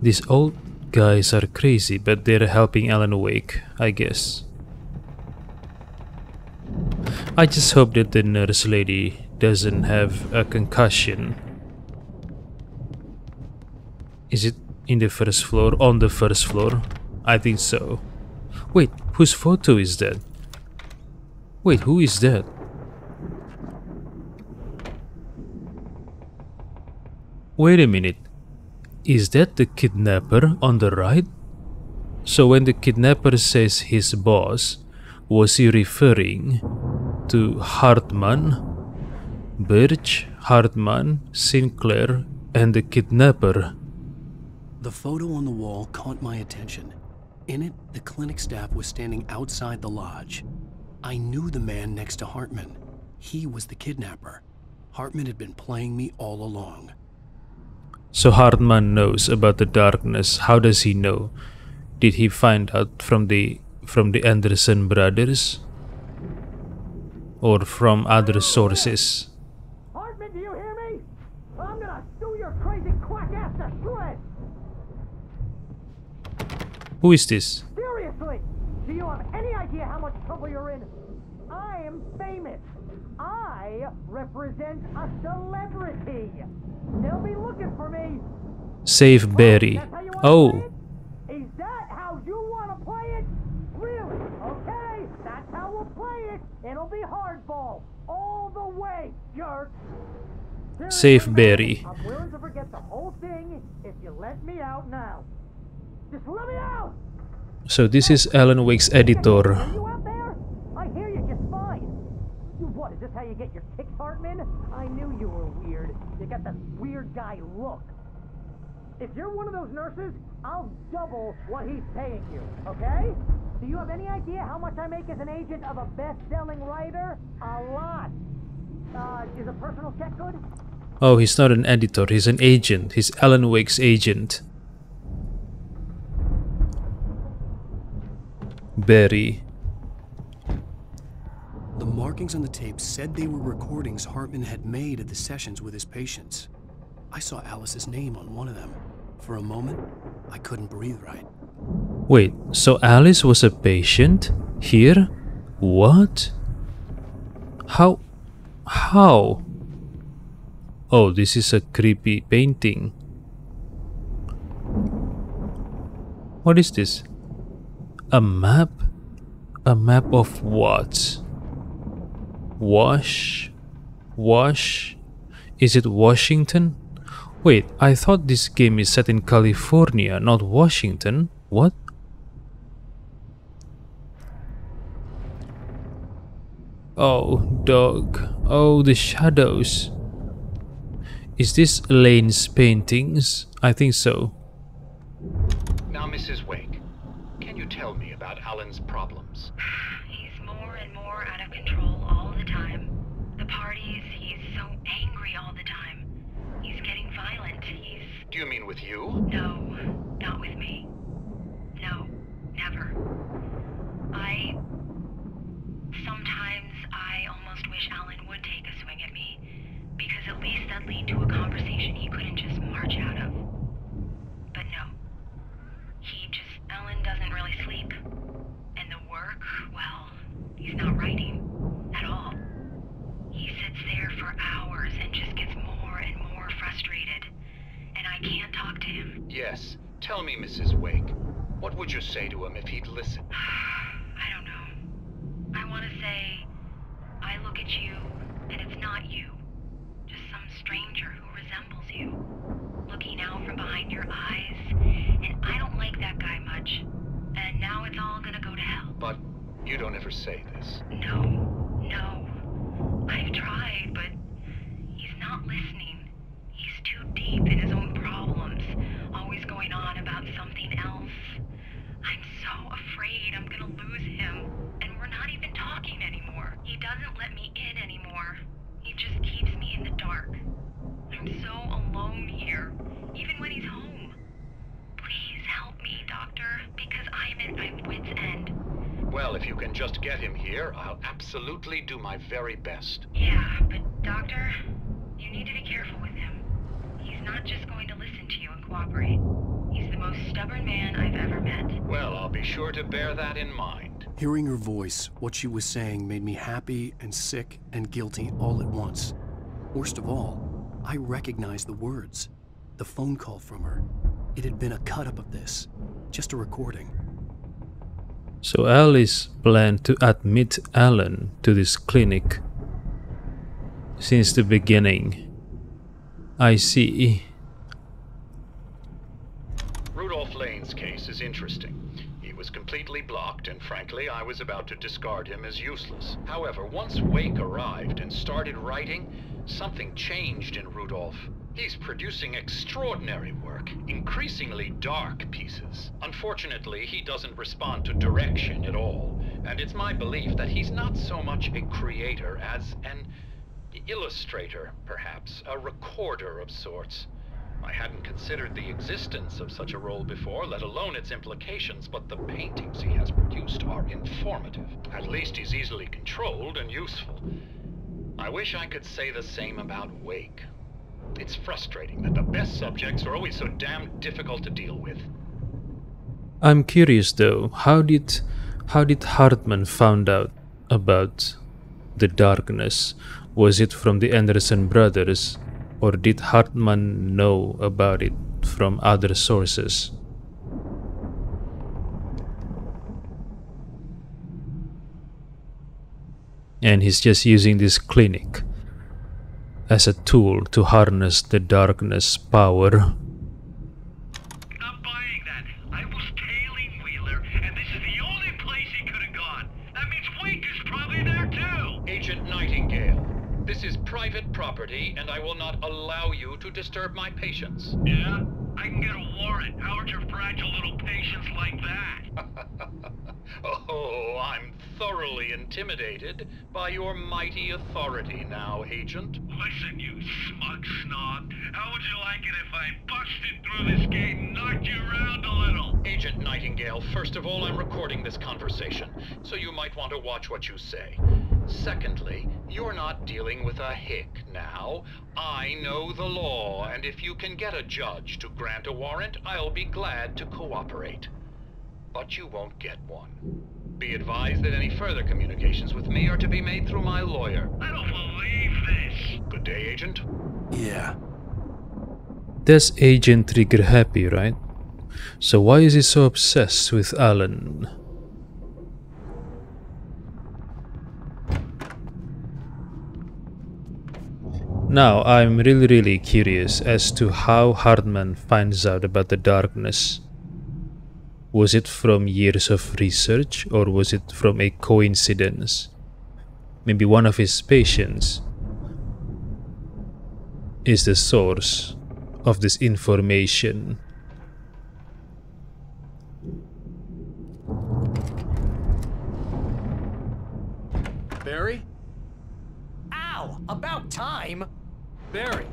These old guys are crazy, but they're helping Alan Wake, I guess. I just hope that the nurse lady doesn't have a concussion. Is it in the first floor? On the first floor? I think so. Wait, whose photo is that? Wait, who is that? Wait a minute. Is that the kidnapper on the right? So when the kidnapper says his boss, was he referring to Hartman? Birch, Hartman, Sinclair, and the kidnapper. The photo on the wall caught my attention. In it, the clinic staff was standing outside the lodge. I knew the man next to Hartman. He was the kidnapper. Hartman had been playing me all along. So Hartman knows about the darkness. How does he know? Did he find out from the from the Anderson brothers? Or from other sources? Hartman, do you hear me? I'm gonna sue your crazy quack ass to shreds! Who is this? Seriously! Do you have any idea how much trouble you're in? I am famous. I represent a celebrity. They'll be looking for me. Save Barry. Oh. oh. Is that how you want to play it? Really? Okay. That's how we'll play it. It'll be hardball all the way, jerk. Save Barry. I'm willing to forget the whole thing if you let me out now. Just let me out. So this is Alan Wake's editor. Are you out there? I hear you just fine. What is this? How you get your kicks, Hartman? I knew you were weird. You got that weird guy look. If you're one of those nurses, I'll double what he's paying you. Okay? Do you have any idea how much I make as an agent of a best-selling writer? A lot. Uh, is a personal check good? Oh, he's not an editor. He's an agent. He's Alan Wake's agent. Barry. The markings on the tape said they were recordings Hartman had made at the sessions with his patients. I saw Alice's name on one of them. For a moment, I couldn't breathe right. Wait, so Alice was a patient? Here? What? How? How? Oh, this is a creepy painting. What is this? A map? A map of what? Wash? Wash? Is it Washington? Wait, I thought this game is set in California, not Washington. What? Oh, dog. Oh, the shadows. Is this Lane's paintings? I think so. Now, Missus Wake, can you tell me about Alan's problems? He's more and more out of control all the time. The parties, he's so angry all the time. He's getting violent. He's... Do you mean with you? No, not with me. No, never. I... Sometimes I almost wish Alan would take a swing at me, because at least that'd lead to a conversation he couldn't just march out of. But no. He just... Alan doesn't really sleep. And the work, well, he's not writing at all. He sits there for hours and just gets more and more frustrated. Yes. Tell me, Missus Wake, what would you say to him if he'd listen? I don't know. I want to say, I look at you, and it's not you. Just some stranger who resembles you. Looking out from behind your eyes, and I don't like that guy much. And now it's all gonna go to hell. But you don't ever say this. No, no. I've tried, but he's not listening. He's too deep in his own problems, always going on about something else. I'm so afraid I'm gonna lose him, and we're not even talking anymore. He doesn't let me in anymore. He just keeps me in the dark. I'm so alone here, even when he's home. Please help me, Doctor, because I'm at my wit's end. Well, if you can just get him here, I'll absolutely do my very best. Yeah, but Doctor, you need to be careful with him. He's not just going to listen to you and cooperate. He's the most stubborn man I've ever met. Well, I'll be sure to bear that in mind. Hearing her voice, what she was saying made me happy and sick and guilty all at once. Worst of all, I recognized the words, the phone call from her. It had been a cut-up of this, just a recording. So Alice planned to admit Alan to this clinic since the beginning. I see. Rudolph Lane's case is interesting. He was completely blocked, and frankly, I was about to discard him as useless. However, once Wake arrived and started writing, something changed in Rudolph. He's producing extraordinary work, increasingly dark pieces. Unfortunately, he doesn't respond to direction at all, and it's my belief that he's not so much a creator as an illustrator, perhaps, a recorder of sorts. I hadn't considered the existence of such a role before, let alone its implications, but the paintings he has produced are informative. At least he's easily controlled and useful. I wish I could say the same about Wake. It's frustrating that the best subjects are always so damn difficult to deal with. I'm curious though, how did how did Hartman found out about the darkness? Was it from the Anderson brothers, or did Hartman know about it from other sources? And he's just using this clinic as a tool to harness the darkness power. Not buying that. I was tailing Wheeler, and this is the only place he could have gone. That means Wake is probably there too. Agent Nightingale, this is private property, and I will not allow you to disturb my patients. Yeah? I can get a warrant. How are your fragile little patients like that? Oh, I'm thoroughly intimidated by your mighty authority now, Agent. Listen, you smug snob. How would you like it if I busted through this gate and knocked you around a little? Agent Nightingale, first of all, I'm recording this conversation, so you might want to watch what you say. Secondly, you're not dealing with a hick now. I know the law, and if you can get a judge to grant a warrant, I'll be glad to cooperate. But you won't get one. Be advised that any further communications with me are to be made through my lawyer. I don't believe this. Good day, Agent. Yeah. That's Agent Trigger Happy, right? So why is he so obsessed with Alan? Now, I'm really, really curious as to how Hartman finds out about the darkness. Was it from years of research, or was it from a coincidence? Maybe one of his patients is the source of this information. Barry? Ow! About time! Barry,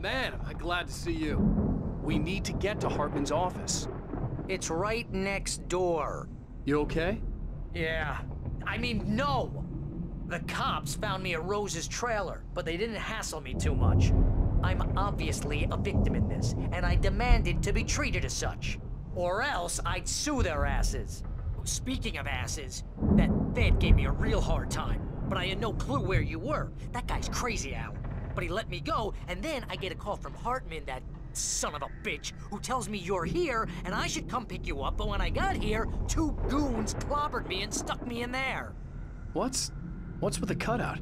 man, am I glad to see you. We need to get to Hartman's office. It's right next door. You okay? Yeah. I mean, no! The cops found me at Rose's trailer, but they didn't hassle me too much. I'm obviously a victim in this, and I demanded to be treated as such. Or else I'd sue their asses. Speaking of asses, that Fed gave me a real hard time, but I had no clue where you were. That guy's crazy, Al. But he let me go, and then I get a call from Hartman that that son of a bitch who tells me you're here and I should come pick you up, but when I got here, two goons clobbered me and stuck me in there. What's... what's with the cutout?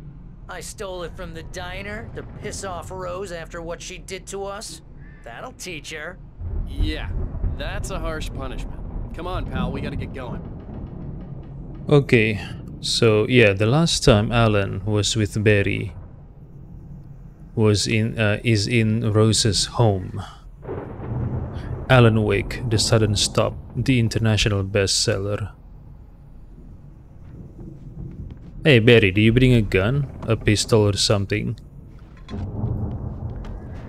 I stole it from the diner to piss off Rose after what she did to us. That'll teach her. Yeah, that's a harsh punishment. Come on, pal, we gotta get going. Okay, so yeah, the last time Alan was with Barry was in uh, is in Rose's home. Alan Wake, The Sudden Stop, the international bestseller. Hey Barry, do you bring a gun, a pistol or something?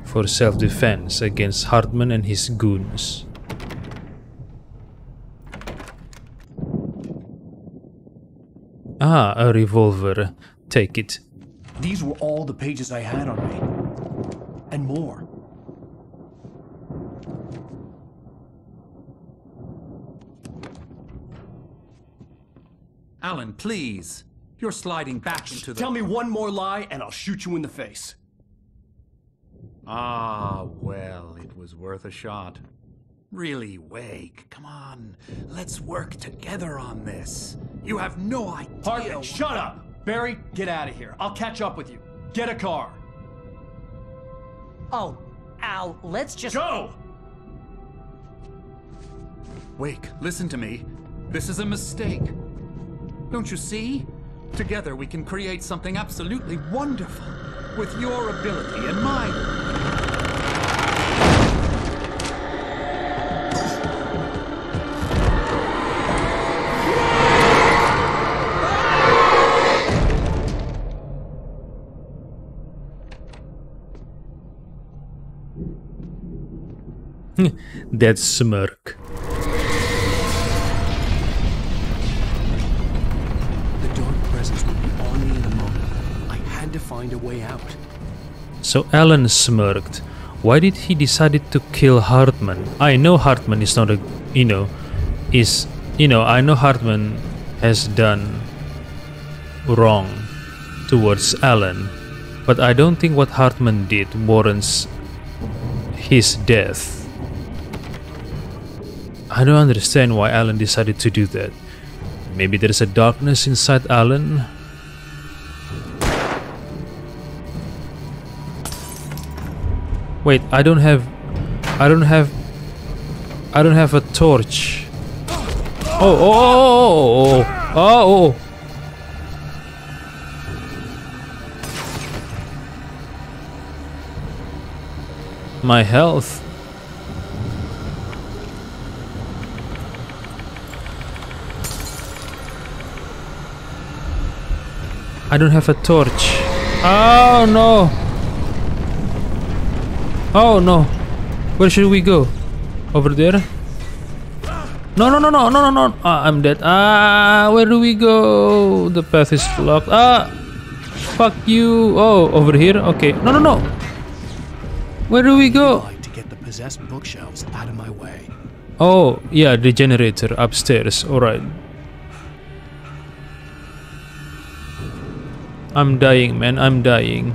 For self-defense against Hartman and his goons. Ah, a revolver. Take it. These were all the pages I had on me. And more. Alan, please. You're sliding back into the... Tell me one more lie and I'll shoot you in the face. Ah, well, it was worth a shot. Really, Wake, come on. Let's work together on this. You have no idea... Hartman, shut up! Barry, get out of here. I'll catch up with you. Get a car. Oh, Al, let's just... Go! Wake, listen to me. This is a mistake. Don't you see? Together we can create something absolutely wonderful with your ability and mine. That smirk. Find a way out. So Alan smirked. Why did he decide to kill Hartman? I know Hartman is not a, you know, is, you know, I know Hartman has done wrong towards Alan, but I don't think what Hartman did warrants his death. I don't understand why Alan decided to do that. Maybe there is a darkness inside Alan. Wait, I don't have, I don't have, I don't have a torch. Oh, oh, oh, oh, oh, oh. My health. I don't have a torch. Oh no. Oh no, where should we go? Over there? No, no, no, no, no, no, no. Ah, I'm dead. Ah, where do we go? The path is blocked. Ah, fuck you. Oh, over here? Okay. No, no, no. Where do we go? To get the possessed bookshelves out of my way. Oh, yeah, the generator upstairs. Alright. I'm dying, man. I'm dying.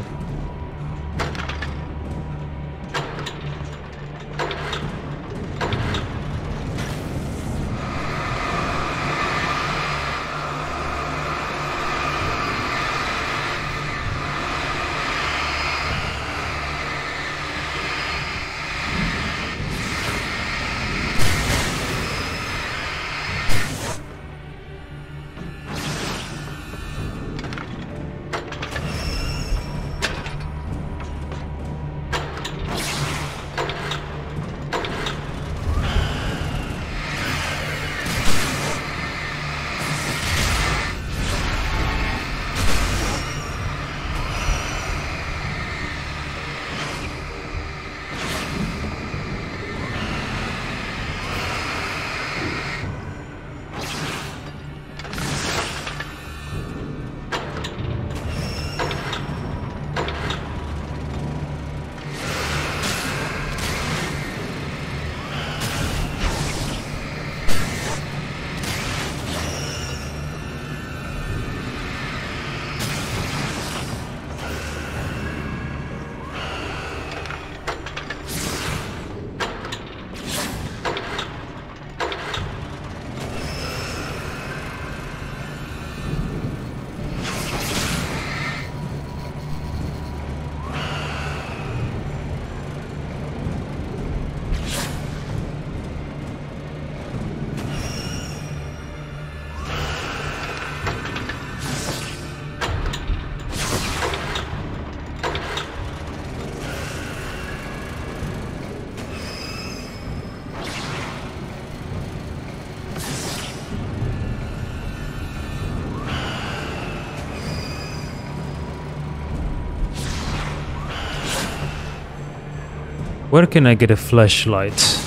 Where can I get a flashlight?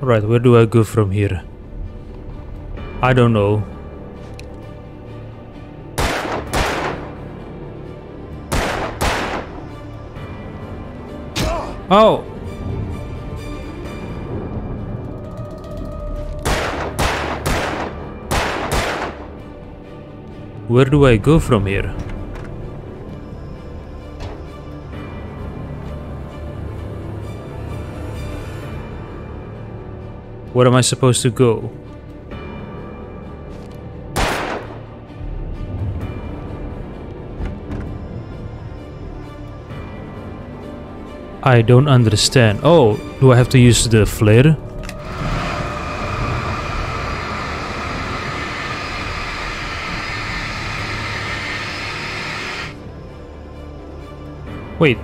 Right, where do I go from here? I don't know. Oh! Where do I go from here? Where am I supposed to go? I don't understand. Oh, do I have to use the flare? Wait.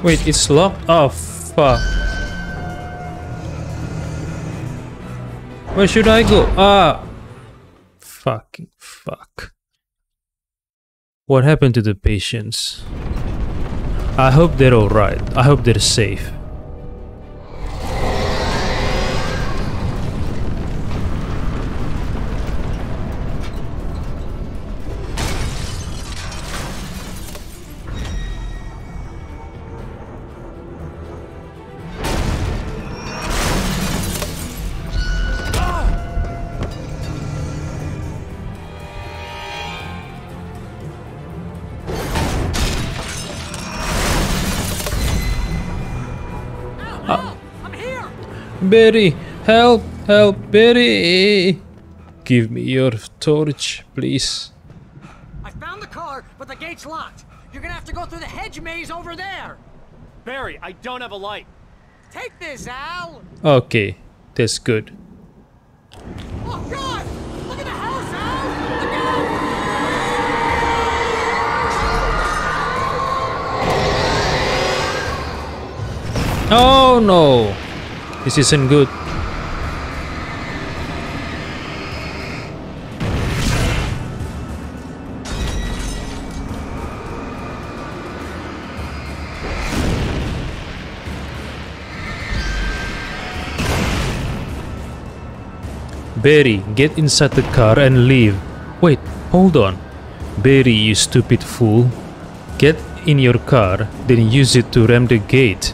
Wait, it's locked? Oh, fuck. Where should I go? Ah! Fucking fuck. What happened to the patients? I hope they're alright. I hope they're safe. Barry, help, help, Barry! Give me your torch, please. I found the car, but the gate's locked. You're gonna have to go through the hedge maze over there. Barry, I don't have a light. Take this, Al. Okay, that's good. Oh God! Look at the house, Al! Look out! Oh no! This isn't good. Barry, get inside the car and leave. Wait, hold on. Barry, you stupid fool. Get in your car, then use it to ram the gate.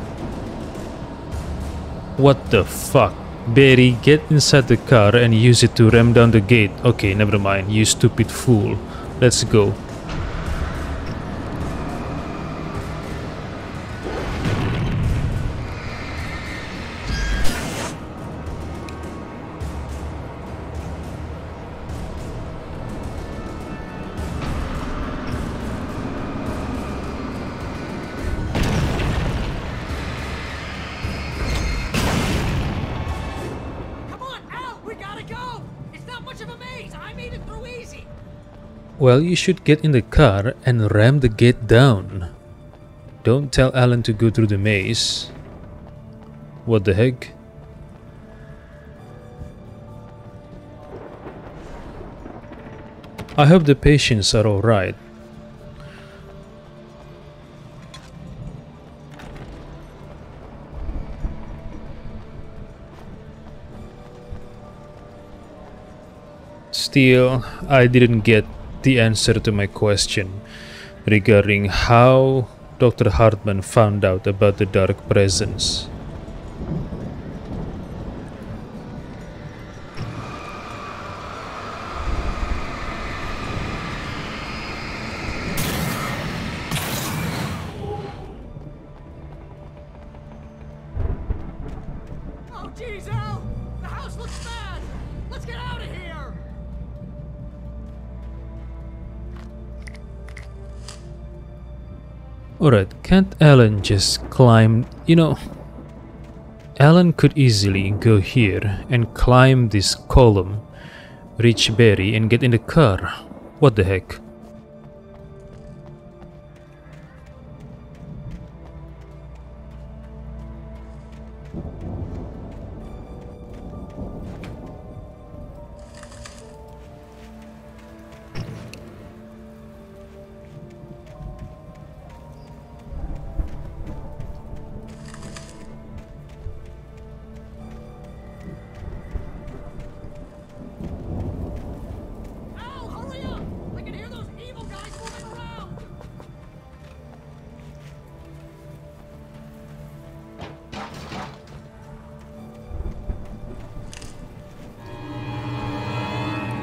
What the fuck? Barry, get inside the car and use it to ram down the gate. Okay, never mind, you stupid fool. Let's go. Well, you should get in the car and ram the gate down. Don't tell Alan to go through the maze. What the heck? I hope the patients are alright. Still, I didn't get the answer to my question regarding how Doctor Hartman found out about the dark presence. Alright, can't Alan just climb, you know, Alan could easily go here and climb this column, reach Barry and get in the car. What the heck?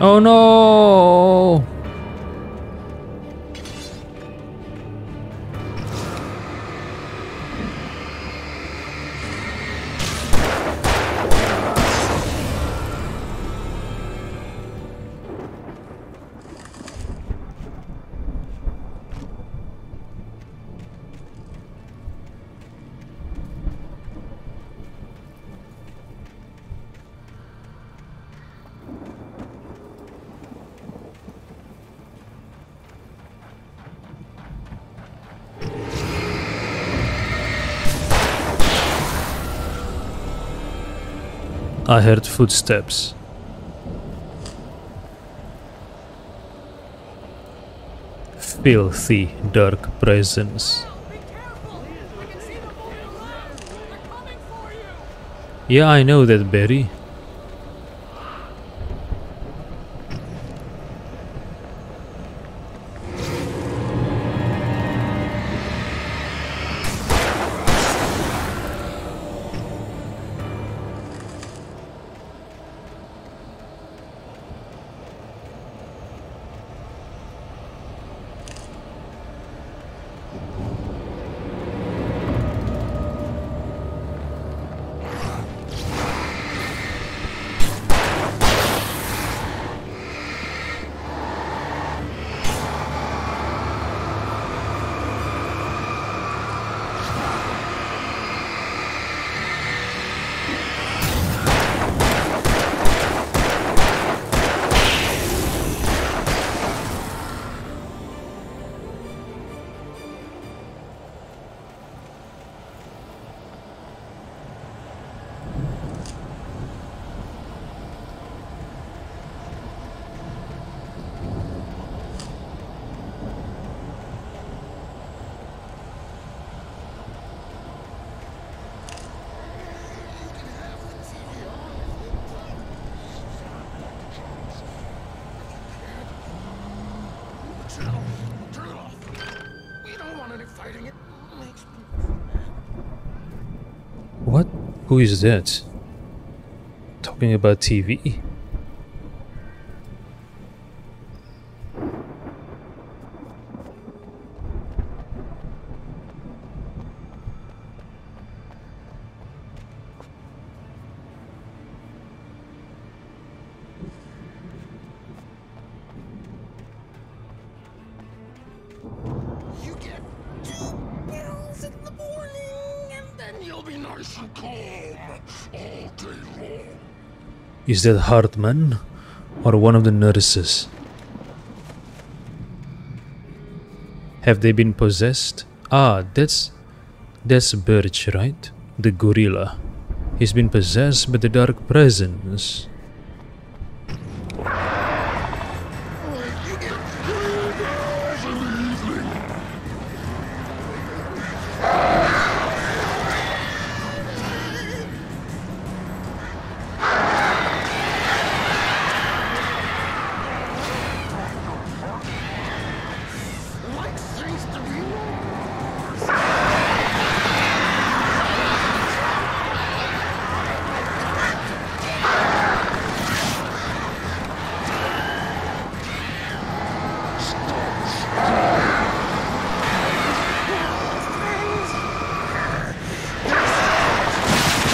Oh no! I heard footsteps. Filthy dark presence. Yeah, I know that, Barry. Who is that? Talking about T V? Is that Hartman or one of the nurses? Have they been possessed? Ah, that's... That's Birch, right? The gorilla. He's been possessed by the dark presence.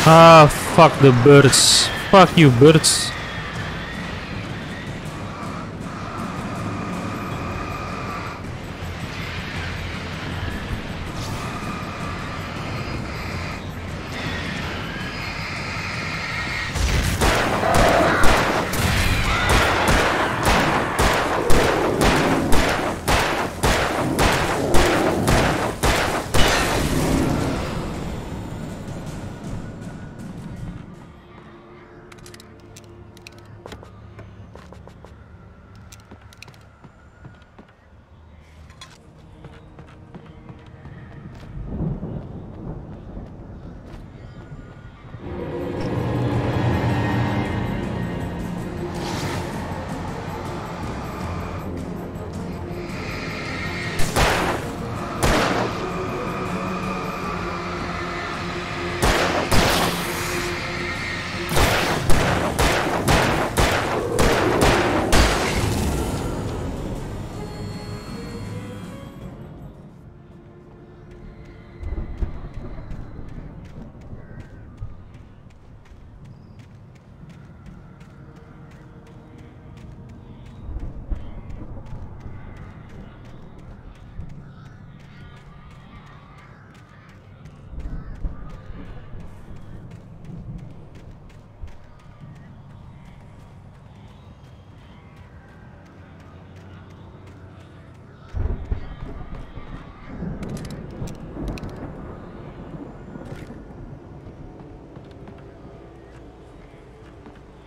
Ah, fuck the birds. Fuck you, birds.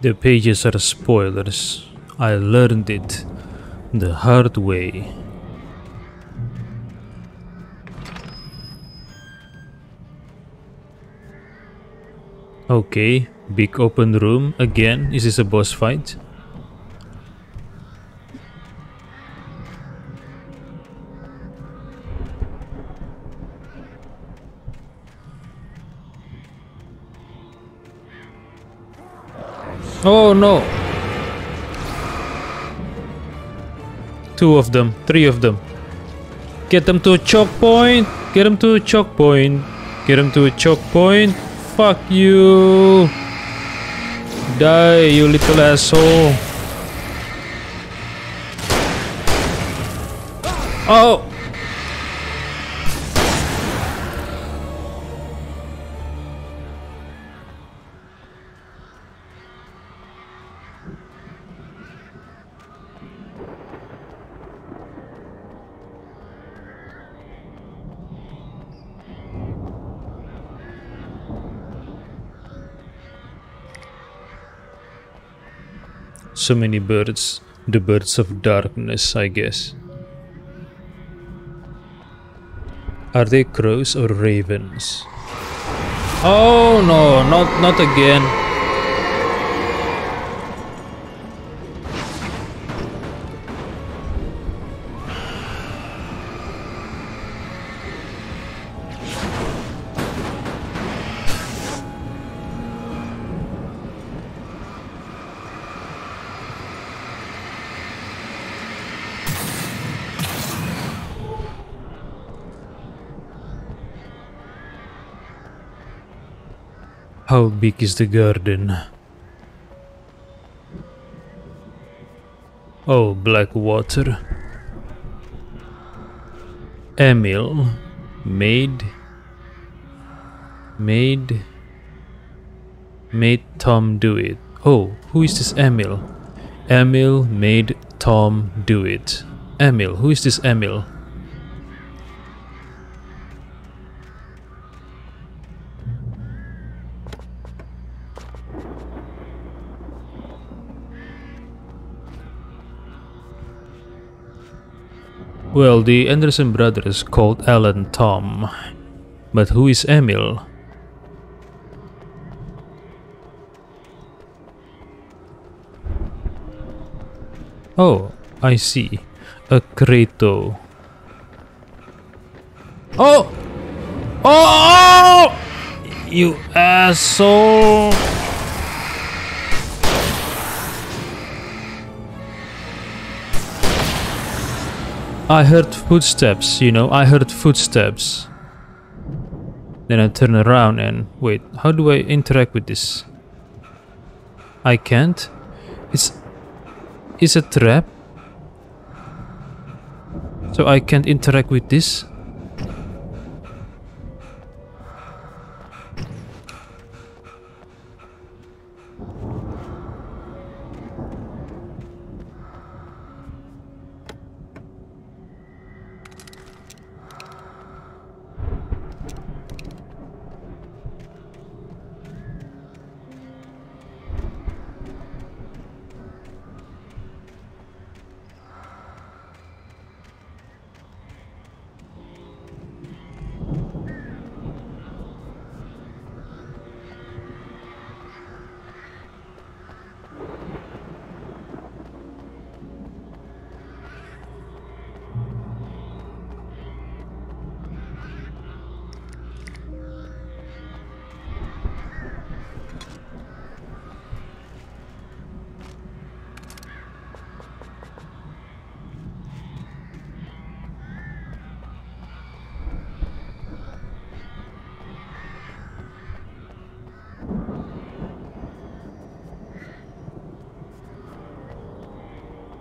The pages are spoilers. I learned it the hard way. Okay, big open room again. Is this a boss fight? Oh no! Two of them, three of them. Get them to a choke point! Get them to a choke point! Get them to a choke point! Fuck you! Die, you little asshole! Oh! So many birds, the birds of darkness, I guess. Are they crows or ravens? Oh no, not not again. How big is the garden? Oh, black water. Emil. Maid. Maid. Made Tom do it. Oh, who is this Emil? Emil made Tom do it. Emil, who is this Emil? Well, the Anderson brothers called Alan Tom, but who is Emil? Oh, I see. A Kratos. Oh! Oh! Oh! You asshole! I heard footsteps, you know, I heard footsteps. Then I turn around and... wait, how do I interact with this? I can't? It's... it's a trap? So I can't interact with this?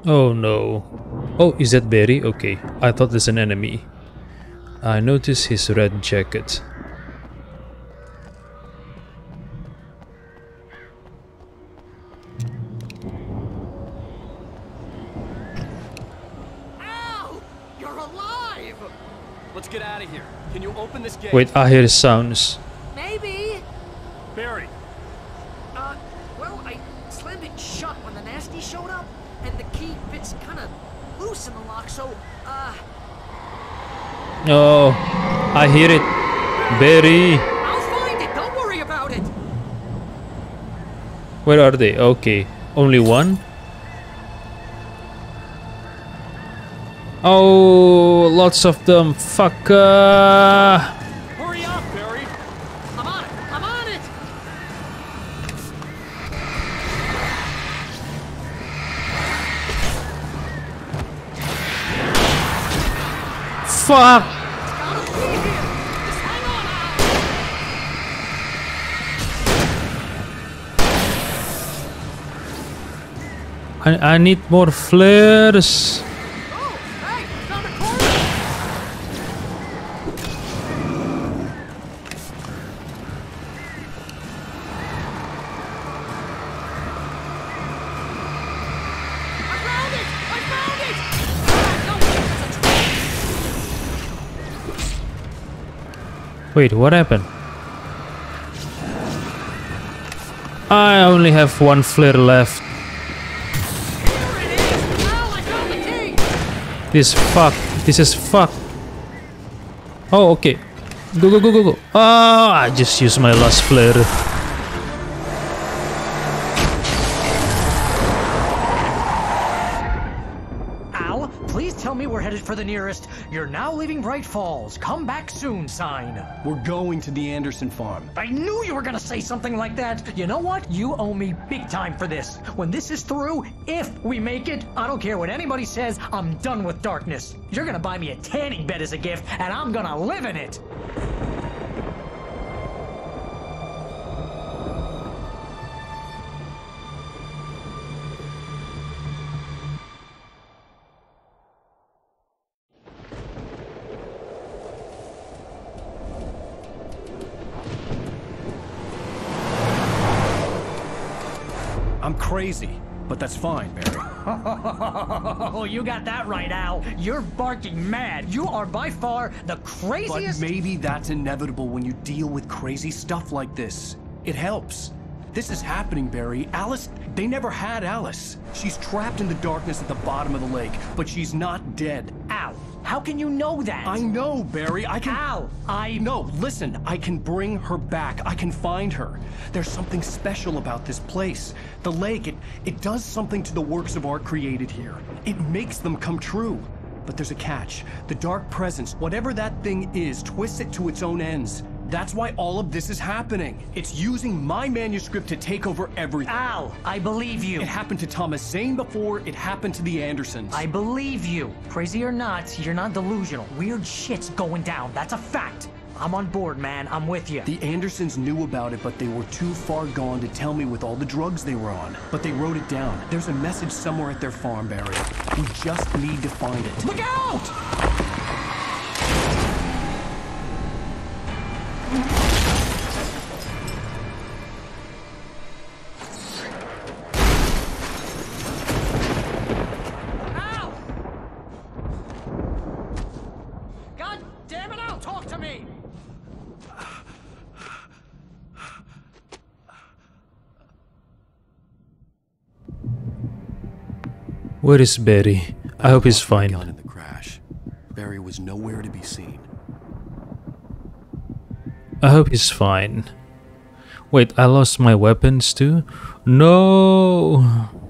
Oh no. Oh, is that Barry? Okay, I thought there's an enemy. I noticed his red jacket. Ow! You're alive! Let's get out of here. Can you open this gate? Wait, I hear sounds. Maybe. Barry. Uh, well, I slammed it shut when the nasty showed up. And the key fits kind of loose in the lock, so, uh... oh, I hear it. Barry! I'll find it, don't worry about it! Where are they? Okay, only one? Oh, lots of them, fuck! Uh... Hurry up, Barry! I'm on it, I'm on it! Fuck! I, I need more flares. Oh, hey, found a corner. Wait, what happened? I only have one flare left. Here it is. Now I got the key. This fuck. This is fuck. Oh, okay. Go, go, go, go, go. Oh, I just used my last flare. For the nearest, you're now leaving Bright Falls. Come back soon, sign. We're going to the Anderson Farm. I knew you were gonna say something like that. You know what? You owe me big time for this. When this is through, if we make it, I don't care what anybody says, I'm done with darkness. You're gonna buy me a tanning bed as a gift, and I'm gonna live in it. Crazy, but that's fine, Barry. Oh, you got that right, Al. You're barking mad. You are by far the craziest. But maybe that's inevitable when you deal with crazy stuff like this. It helps. This is happening, Barry. Alice, they never had Alice. She's trapped in the darkness at the bottom of the lake, but she's not dead. Al, How can you know that? I know, Barry. I can... Al! I... No, listen. I can bring her back. I can find her. There's something special about this place. The lake, it, it does something to the works of art created here. It makes them come true. But there's a catch. The dark presence, whatever that thing is, twists it to its own ends. That's why all of this is happening. It's using my manuscript to take over everything. Al, I believe you. It happened to Thomas Zane before, it happened to the Andersons. I believe you. Crazy or not, you're not delusional. Weird shit's going down, that's a fact. I'm on board, man, I'm with you. The Andersons knew about it, but they were too far gone to tell me with all the drugs they were on. But they wrote it down. There's a message somewhere at their farm, Barry. We just need to find it. Look out! Where is Barry? I hope he's fine. In the crash, Barry was nowhere to be seen. I hope he's fine. Wait, I lost my weapons too? No.